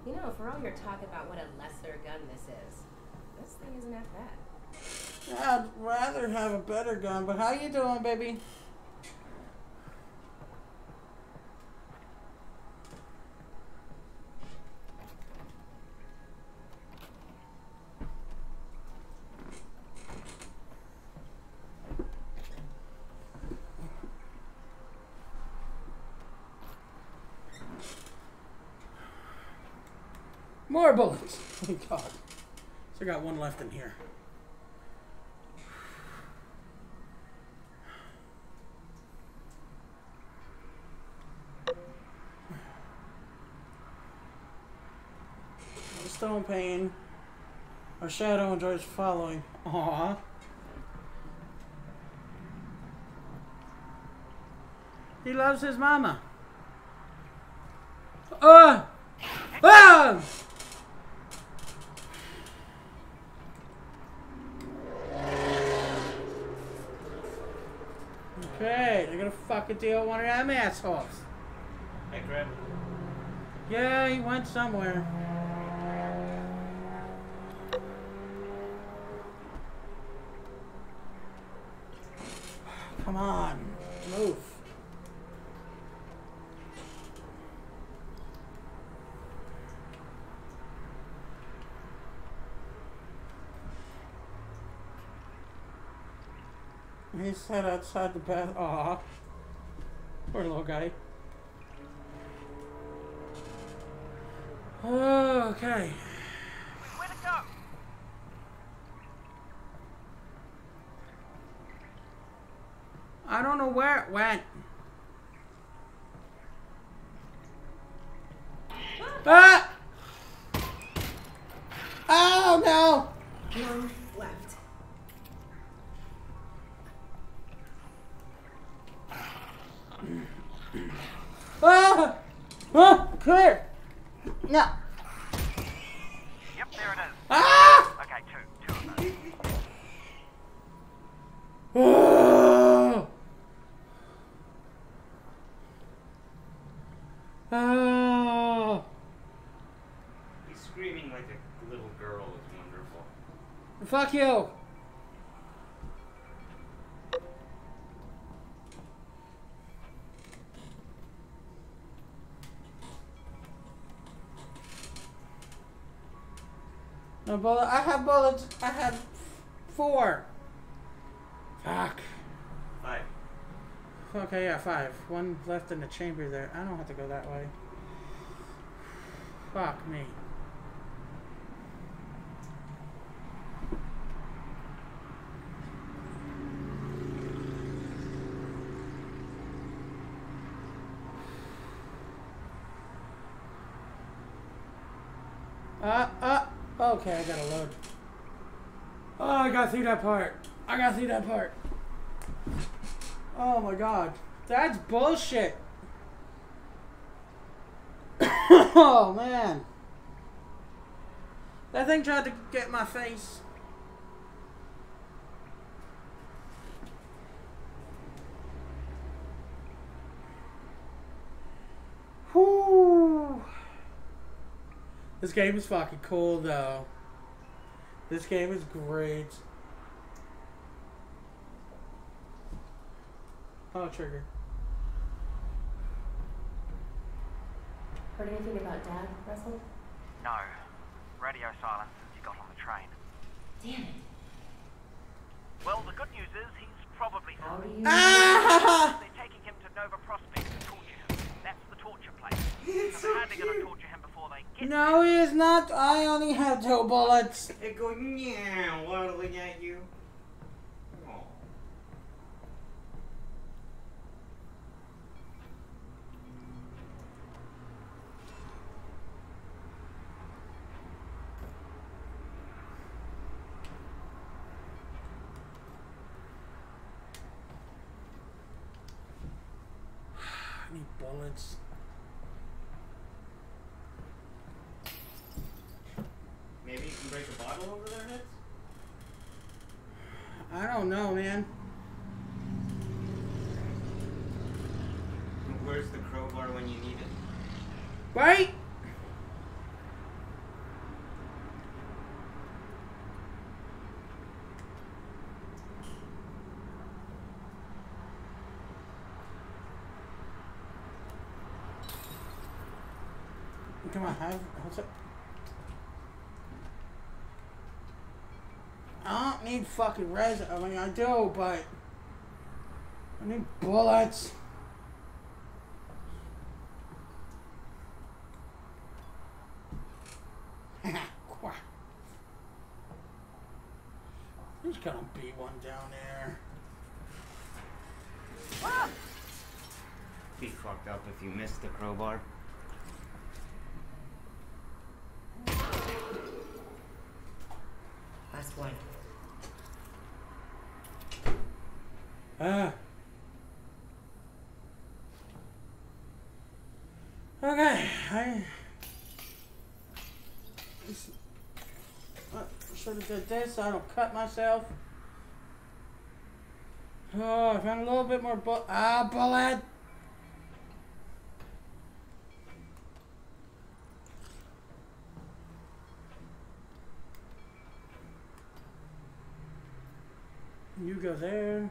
You know, for all your talk about what a lesser gun this is, this thing isn't that bad. I'd rather have a better gun, but how you doing, baby? More bullets. Thank God. So I got one left in here. Stone pain. Our shadow enjoys following. Aww. He loves his mama. Ah! Ah! Okay, they're gonna fucking deal with one of them assholes. Hey, Greg. Yeah, he went somewhere. Come on, move. He sat outside the bath. Aw. Poor little guy. Okay. Where'd it go? I don't know where it went. Ah! Oh no! One left. Ah! Ah! Clear! No. Yep, there it is. Ah! Okay, two, two of those. Oh! He's screaming like a little girl is wonderful. Fuck you! No bullet. I have bullets. I have four. Fuck. Five. Okay, yeah, five. One left in the chamber there. I don't have to go that way. Fuck me. Uh, uh, okay, I gotta load. Oh, I got through that part. I got through that part. Oh my God, that's bullshit. Oh man, that thing tried to get my face. This game is fucking cool, though. This game is great. Oh, trigger. Heard anything about Dad, Russell? No. Radio silence since he got on the train. Damn it. Well, the good news is he's probably fine. Ah! They're taking him to Nova Prospect to torture him. That's the torture place. It's so cute. They're going to torture him before they get him. No, he is not. I only have two bullets. They're going, yeah, waddling at you. Oh. Bullets. Maybe you can break a bottle over their heads? I don't know, man. Where's the crowbar when you need it? Right? Come on, have, what's up? I don't need fucking res. I mean, I do, but I need bullets. There's gonna be one down there. Ah! Be fucked up if you missed the crowbar. Last one. Ah. Okay. I should have did this so I don't cut myself. Oh, I found a little bit more bu- ah, bullet. You go there.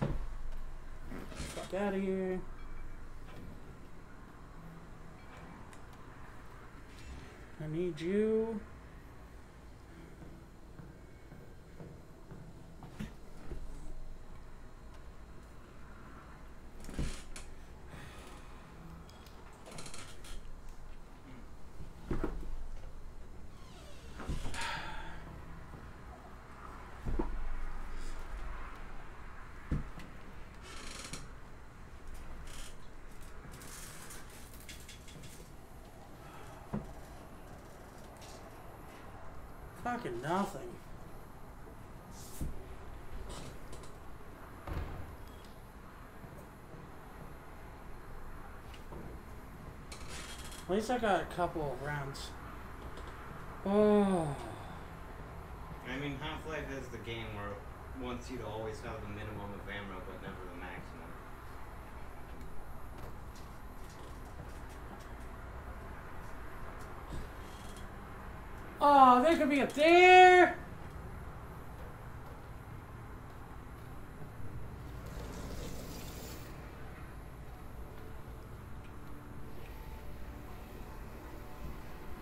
Fuck out of here. I need you. Fucking nothing. At least I got a couple of rounds. Oh. I mean, Half-Life is the game where it wants you to always have the minimum of ammo, but never the maximum. Oh, they could be up there.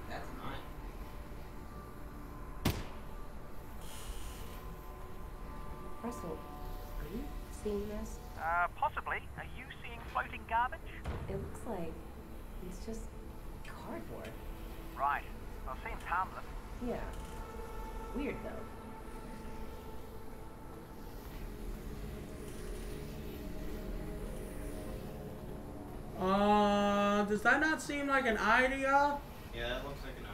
That's not. Russell, are you seeing this? Uh, possibly. Are you seeing floating garbage? It looks like it's just cardboard. Right. Well, seems harmless. Yeah. Weird, though. Uh, does that not seem like an eye to y'all? Yeah, that looks like an eye.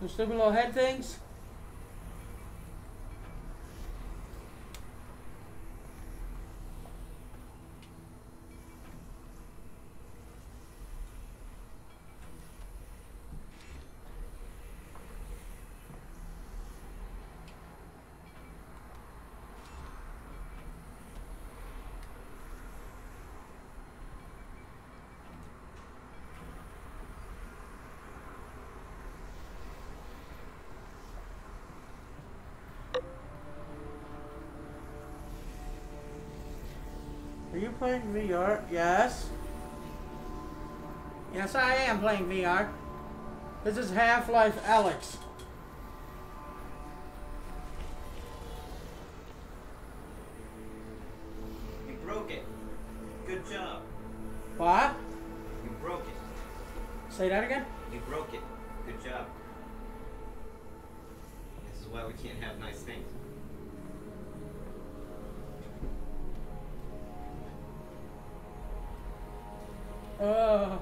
Those stupid little head things. playing V R? Yes. Yes, I am playing V R. This is Half-Life Alyx. You broke it. Good job. What? You broke it. Say that again? You broke it. Good job. This is why we can't have nice things. Uh,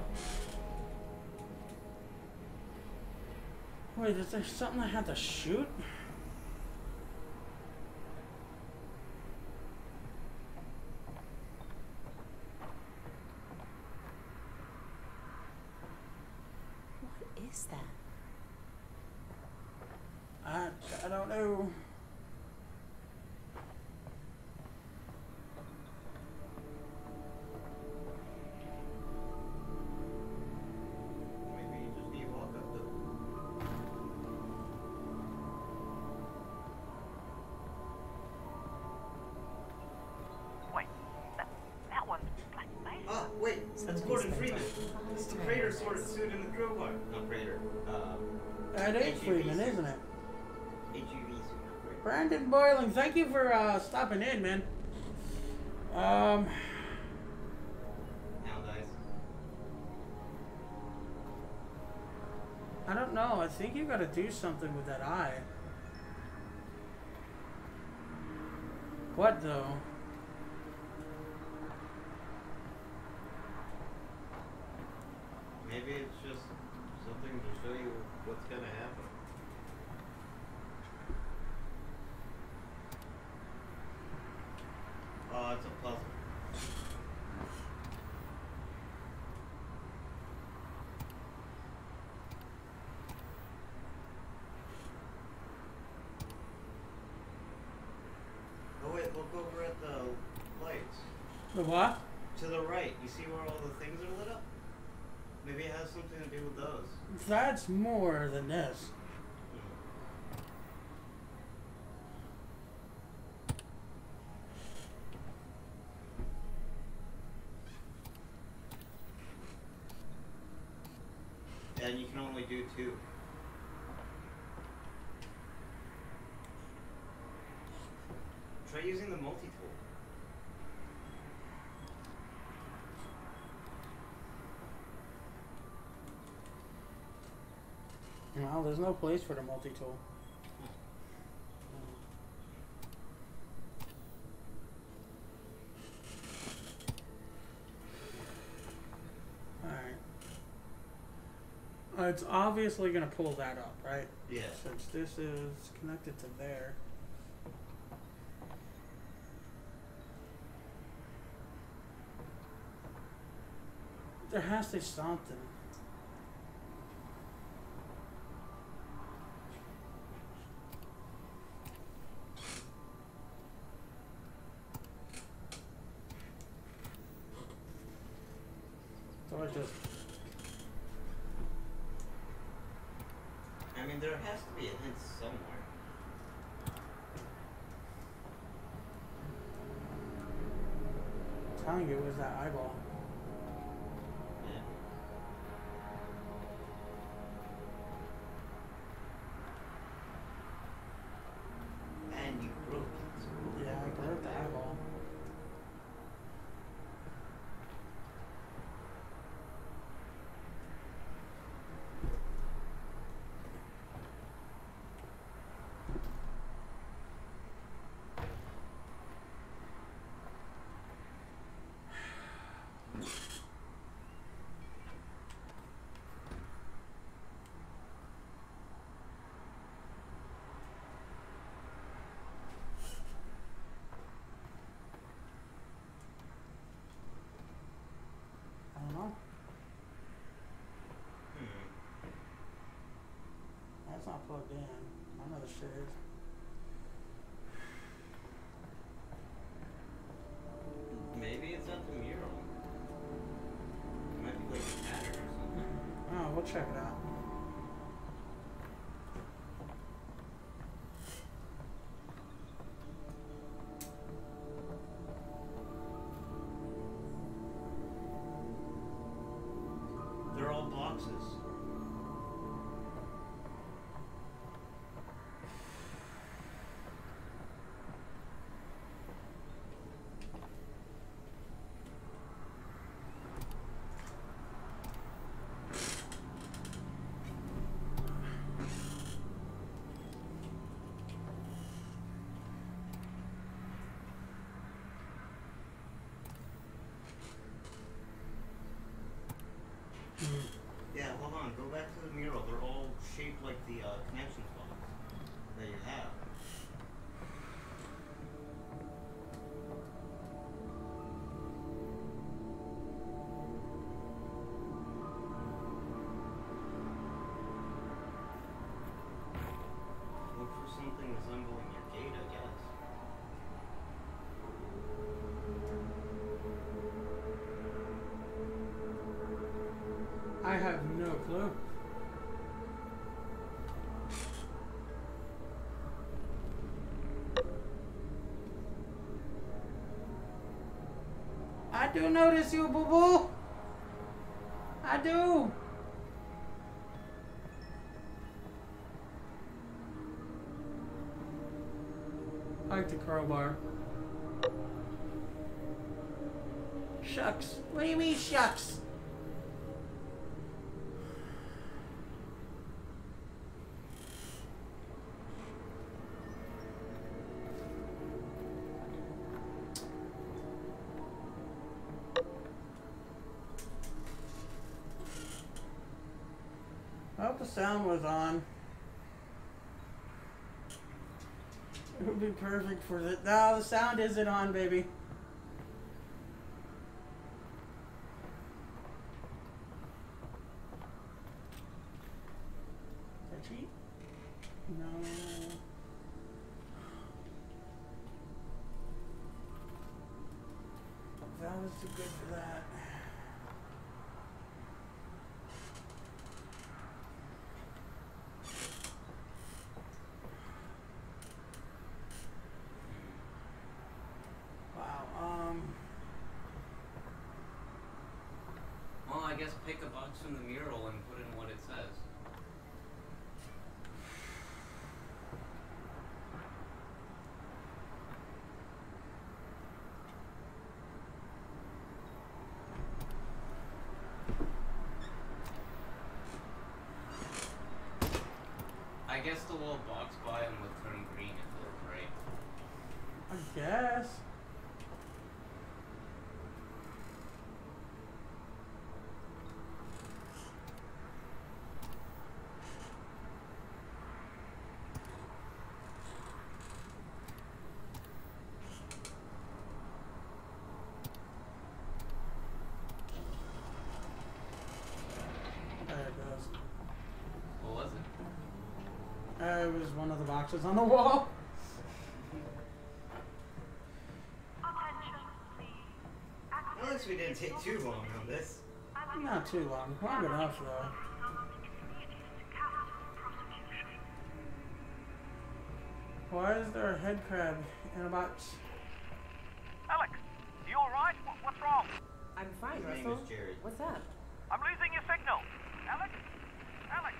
wait, is there something I had to shoot? What is that? I, I don't know. Brandon Boylan, thank you for uh, stopping in, man. Um, now dies. I don't know. I think you gotta do something with that eye. What though? Maybe it's just something to show you what's gonna happen. Oh, it's a puzzle. Oh wait, look over at the lights. The what? To the right. You see where all the things are lit up? Maybe it has something to do with those. That's more than this. And you can only do two. Try using the multi-tool. No, there's no place for the multi-tool. It's obviously going to pull that up, right? Yeah. Since this is connected to there. There has to be something. So I just... I mean, there has to be a hint somewhere. I'm telling you, it was that eyeball. Yeah. And you broke it. Yeah, I broke the eyeball. It's not plugged in. I know the shit is. Maybe it's at the mural. It might be like a pattern or something. Oh, we'll check it out. boxes. Shaped like the uh, connection box that you have. Look for something resembling your gate, I guess. I have no clue. I do notice you, boo-boo. I do. I like the crowbar. Shucks. What do you mean, shucks? Sound was on. It would be perfect for the. No, the sound isn't on, baby. Is that cheap? No. That was too good for that. I guess pick a box from the mural and put in what it says. I guess the little box biome would turn green if it looked right. I guess. It was one of the boxes on the wall. At least we didn't take too long on this. Not too long. Long enough, though. Why is there a head crab in a box? Alex, you alright? What's wrong? I'm fine, Russell. What's up? I'm losing your signal. Alex? Alex?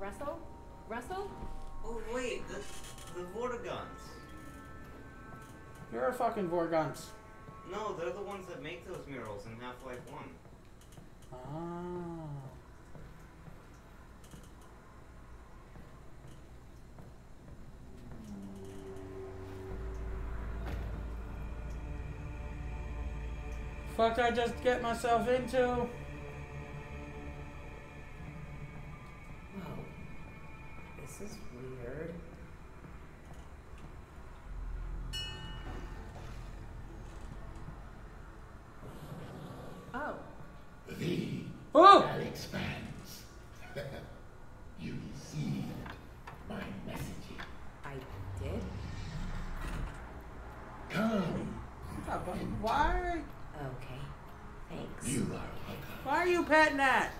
Russell? Russell? Oh, wait, the, the Vortigaunts. You're a fucking Vortigaunts. No, they're the ones that make those murals in Half-Life one. Ah. Fuck, I just get myself into. This is weird. Oh. The oh. Alex Vance. You received my messaging. I did. Come. Why? Okay. Thanks. You are welcome. Why are you patting that?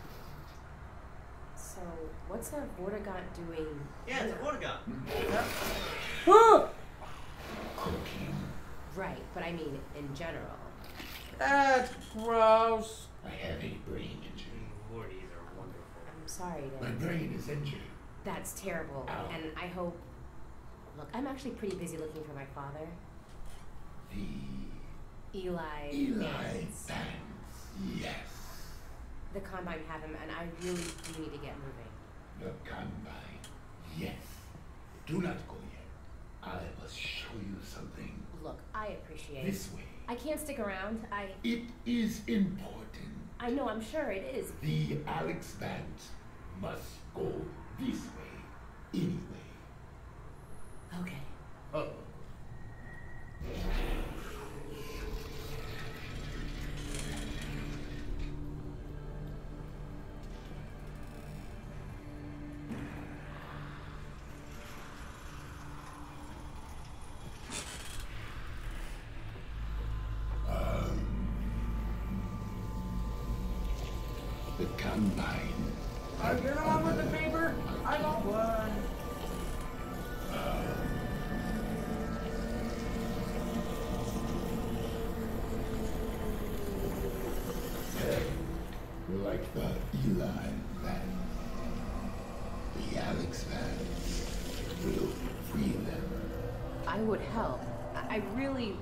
So, what's a Vortigaunt doing? Yeah, it's a Vortigaunt. Cooking. Right, but I mean, in general. That's gross. I have a brain injury. Lordy, they're wonderful. I'm sorry, Dad. My brain is injured. That's terrible. Ow. And I hope... Look, I'm actually pretty busy looking for my father. The... Eli... Eli Vance. Yes. The Combine have him, and I really do need to get moving. The Combine. Yes. Do not go yet. I must show you something. Look, I appreciate it. This way. I can't stick around. I... It is important. I know, I'm sure it is. The Alex Vance must go this way. Anyway. Okay. Uh-oh.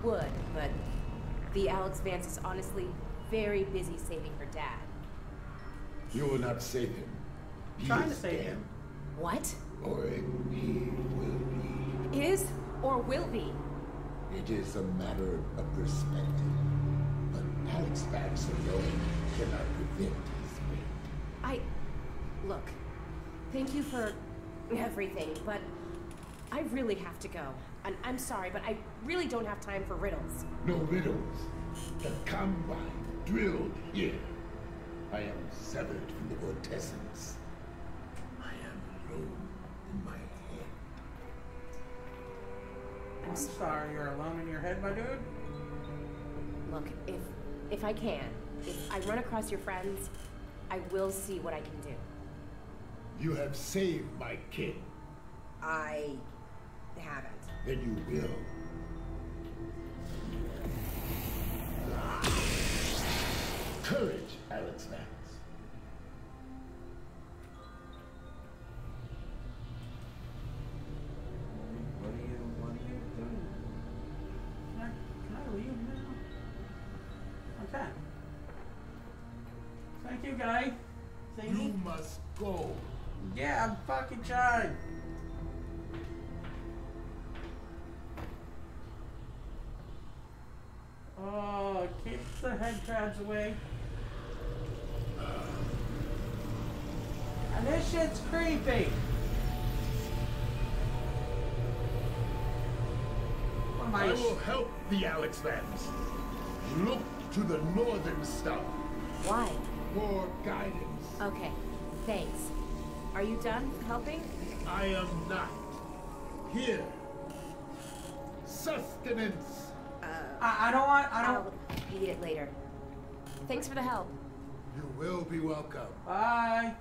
Would, but the Alex Vance is honestly very busy saving her dad. You will not save him. He Trying to save dead. him. What? Or it, he will be. Is or will be. It is a matter of perspective. But Alex Vance alone cannot prevent his fate. I look. Thank you for everything, but I really have to go. And I'm sorry, but I really don't have time for riddles. No riddles. The Combine drilled here. I am severed from the vortescence. I am alone in my head. I'm sorry, you're alone in your head, my dude. Look, if if I can, if I run across your friends, I will see what I can do. You have saved my kid. I haven't. Then you will. Courage, Alyx Vance. What are you, what are you doing? Can I, can I leave now? Okay. Thank you, guy. Thank you. You must go. Yeah, I'm fucking trying. Oh, keep the head crabs away. And this shit's creepy. Oh, my I will help the Alex Vance. Look to the northern star. Why? For guidance. Okay, thanks. Are you done helping? I am not. Here. Sustenance. I, I don't want. I don't. I'll eat it later. Thanks for the help. You will be welcome. Bye.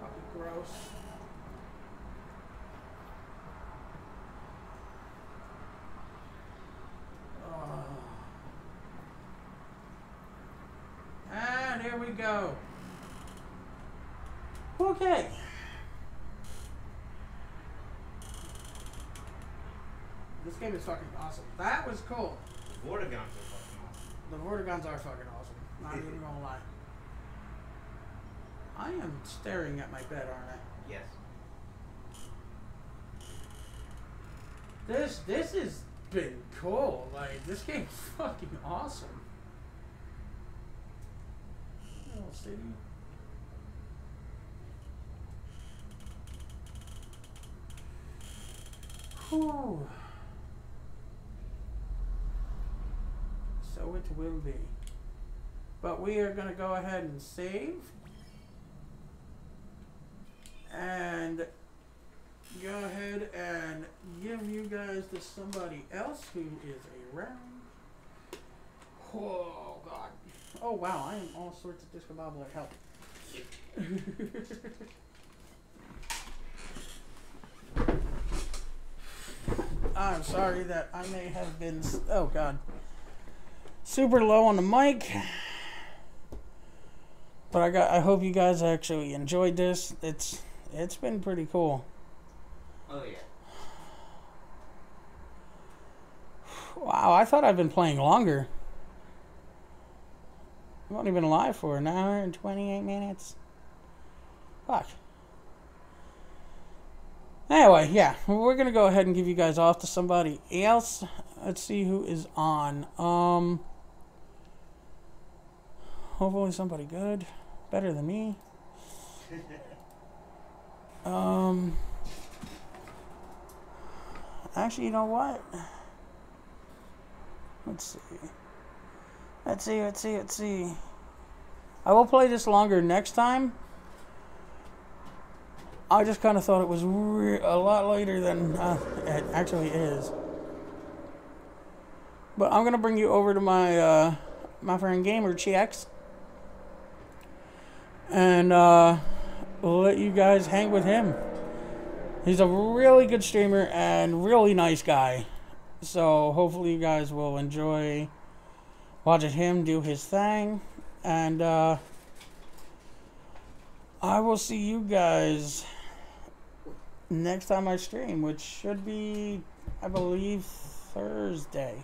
Fucking gross. Oh. And here we go. Okay. This game is fucking awesome. That was cool. The Vortigaunts are fucking awesome. The Vortigaunts are fucking awesome. Not even gonna lie. I am staring at my bed, aren't I? Yes. This this has been cool. Like, this game's fucking awesome. Little city. Whew. So it will be. But we are going to go ahead and save. And go ahead and give you guys to somebody else who is around. Oh, God. Oh, wow. I am all sorts of discombobulated help. I'm sorry that I may have been, oh God, super low on the mic. But I got. I hope you guys actually enjoyed this. It's it's been pretty cool. Oh yeah. Wow, I thought I'd been playing longer. I've only been live for an hour and twenty-eight minutes. Fuck. Anyway, yeah, we're gonna go ahead and give you guys off to somebody else. Let's see who is on. Um. Hopefully somebody good, better than me. Um, actually, you know what? Let's see. Let's see, let's see, let's see. I will play this longer next time. I just kind of thought it was re a lot later than uh, it actually is. But I'm going to bring you over to my, uh, my friend gamer G X. And uh, we'll let you guys hang with him. He's a really good streamer and really nice guy. So hopefully you guys will enjoy watching him do his thing. And uh, I will see you guys next time I stream, which should be, I believe, Thursday.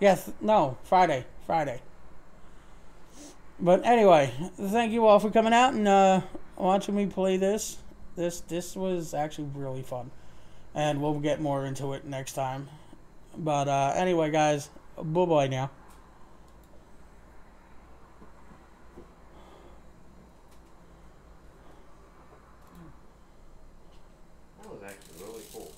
Yes, no, Friday, Friday. But anyway, thank you all for coming out and uh, watching me play this. This this was actually really fun. And we'll get more into it next time. But uh, anyway, guys, bye-bye now. That was actually really cool.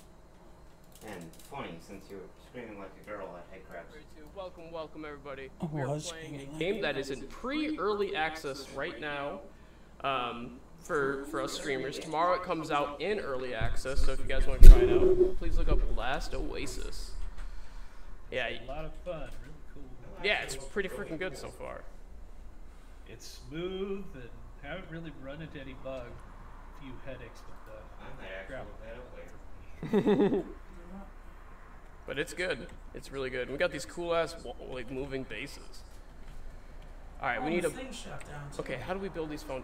And funny, since you were screaming like a girl, I hate crap. Welcome, welcome everybody. We are playing a game that is in pre-early access right now um, for, for us streamers. Tomorrow it comes out in early access, so if you guys want to try it out, please look up Last Oasis. Yeah. A lot of fun, really cool. Yeah, it's pretty freaking good so far. It's smooth and haven't really run into any bug. A few headaches with the gravel. But it's good. It's really good. We got these cool ass like moving bases. All right, we need a. Okay, how do we build these phone?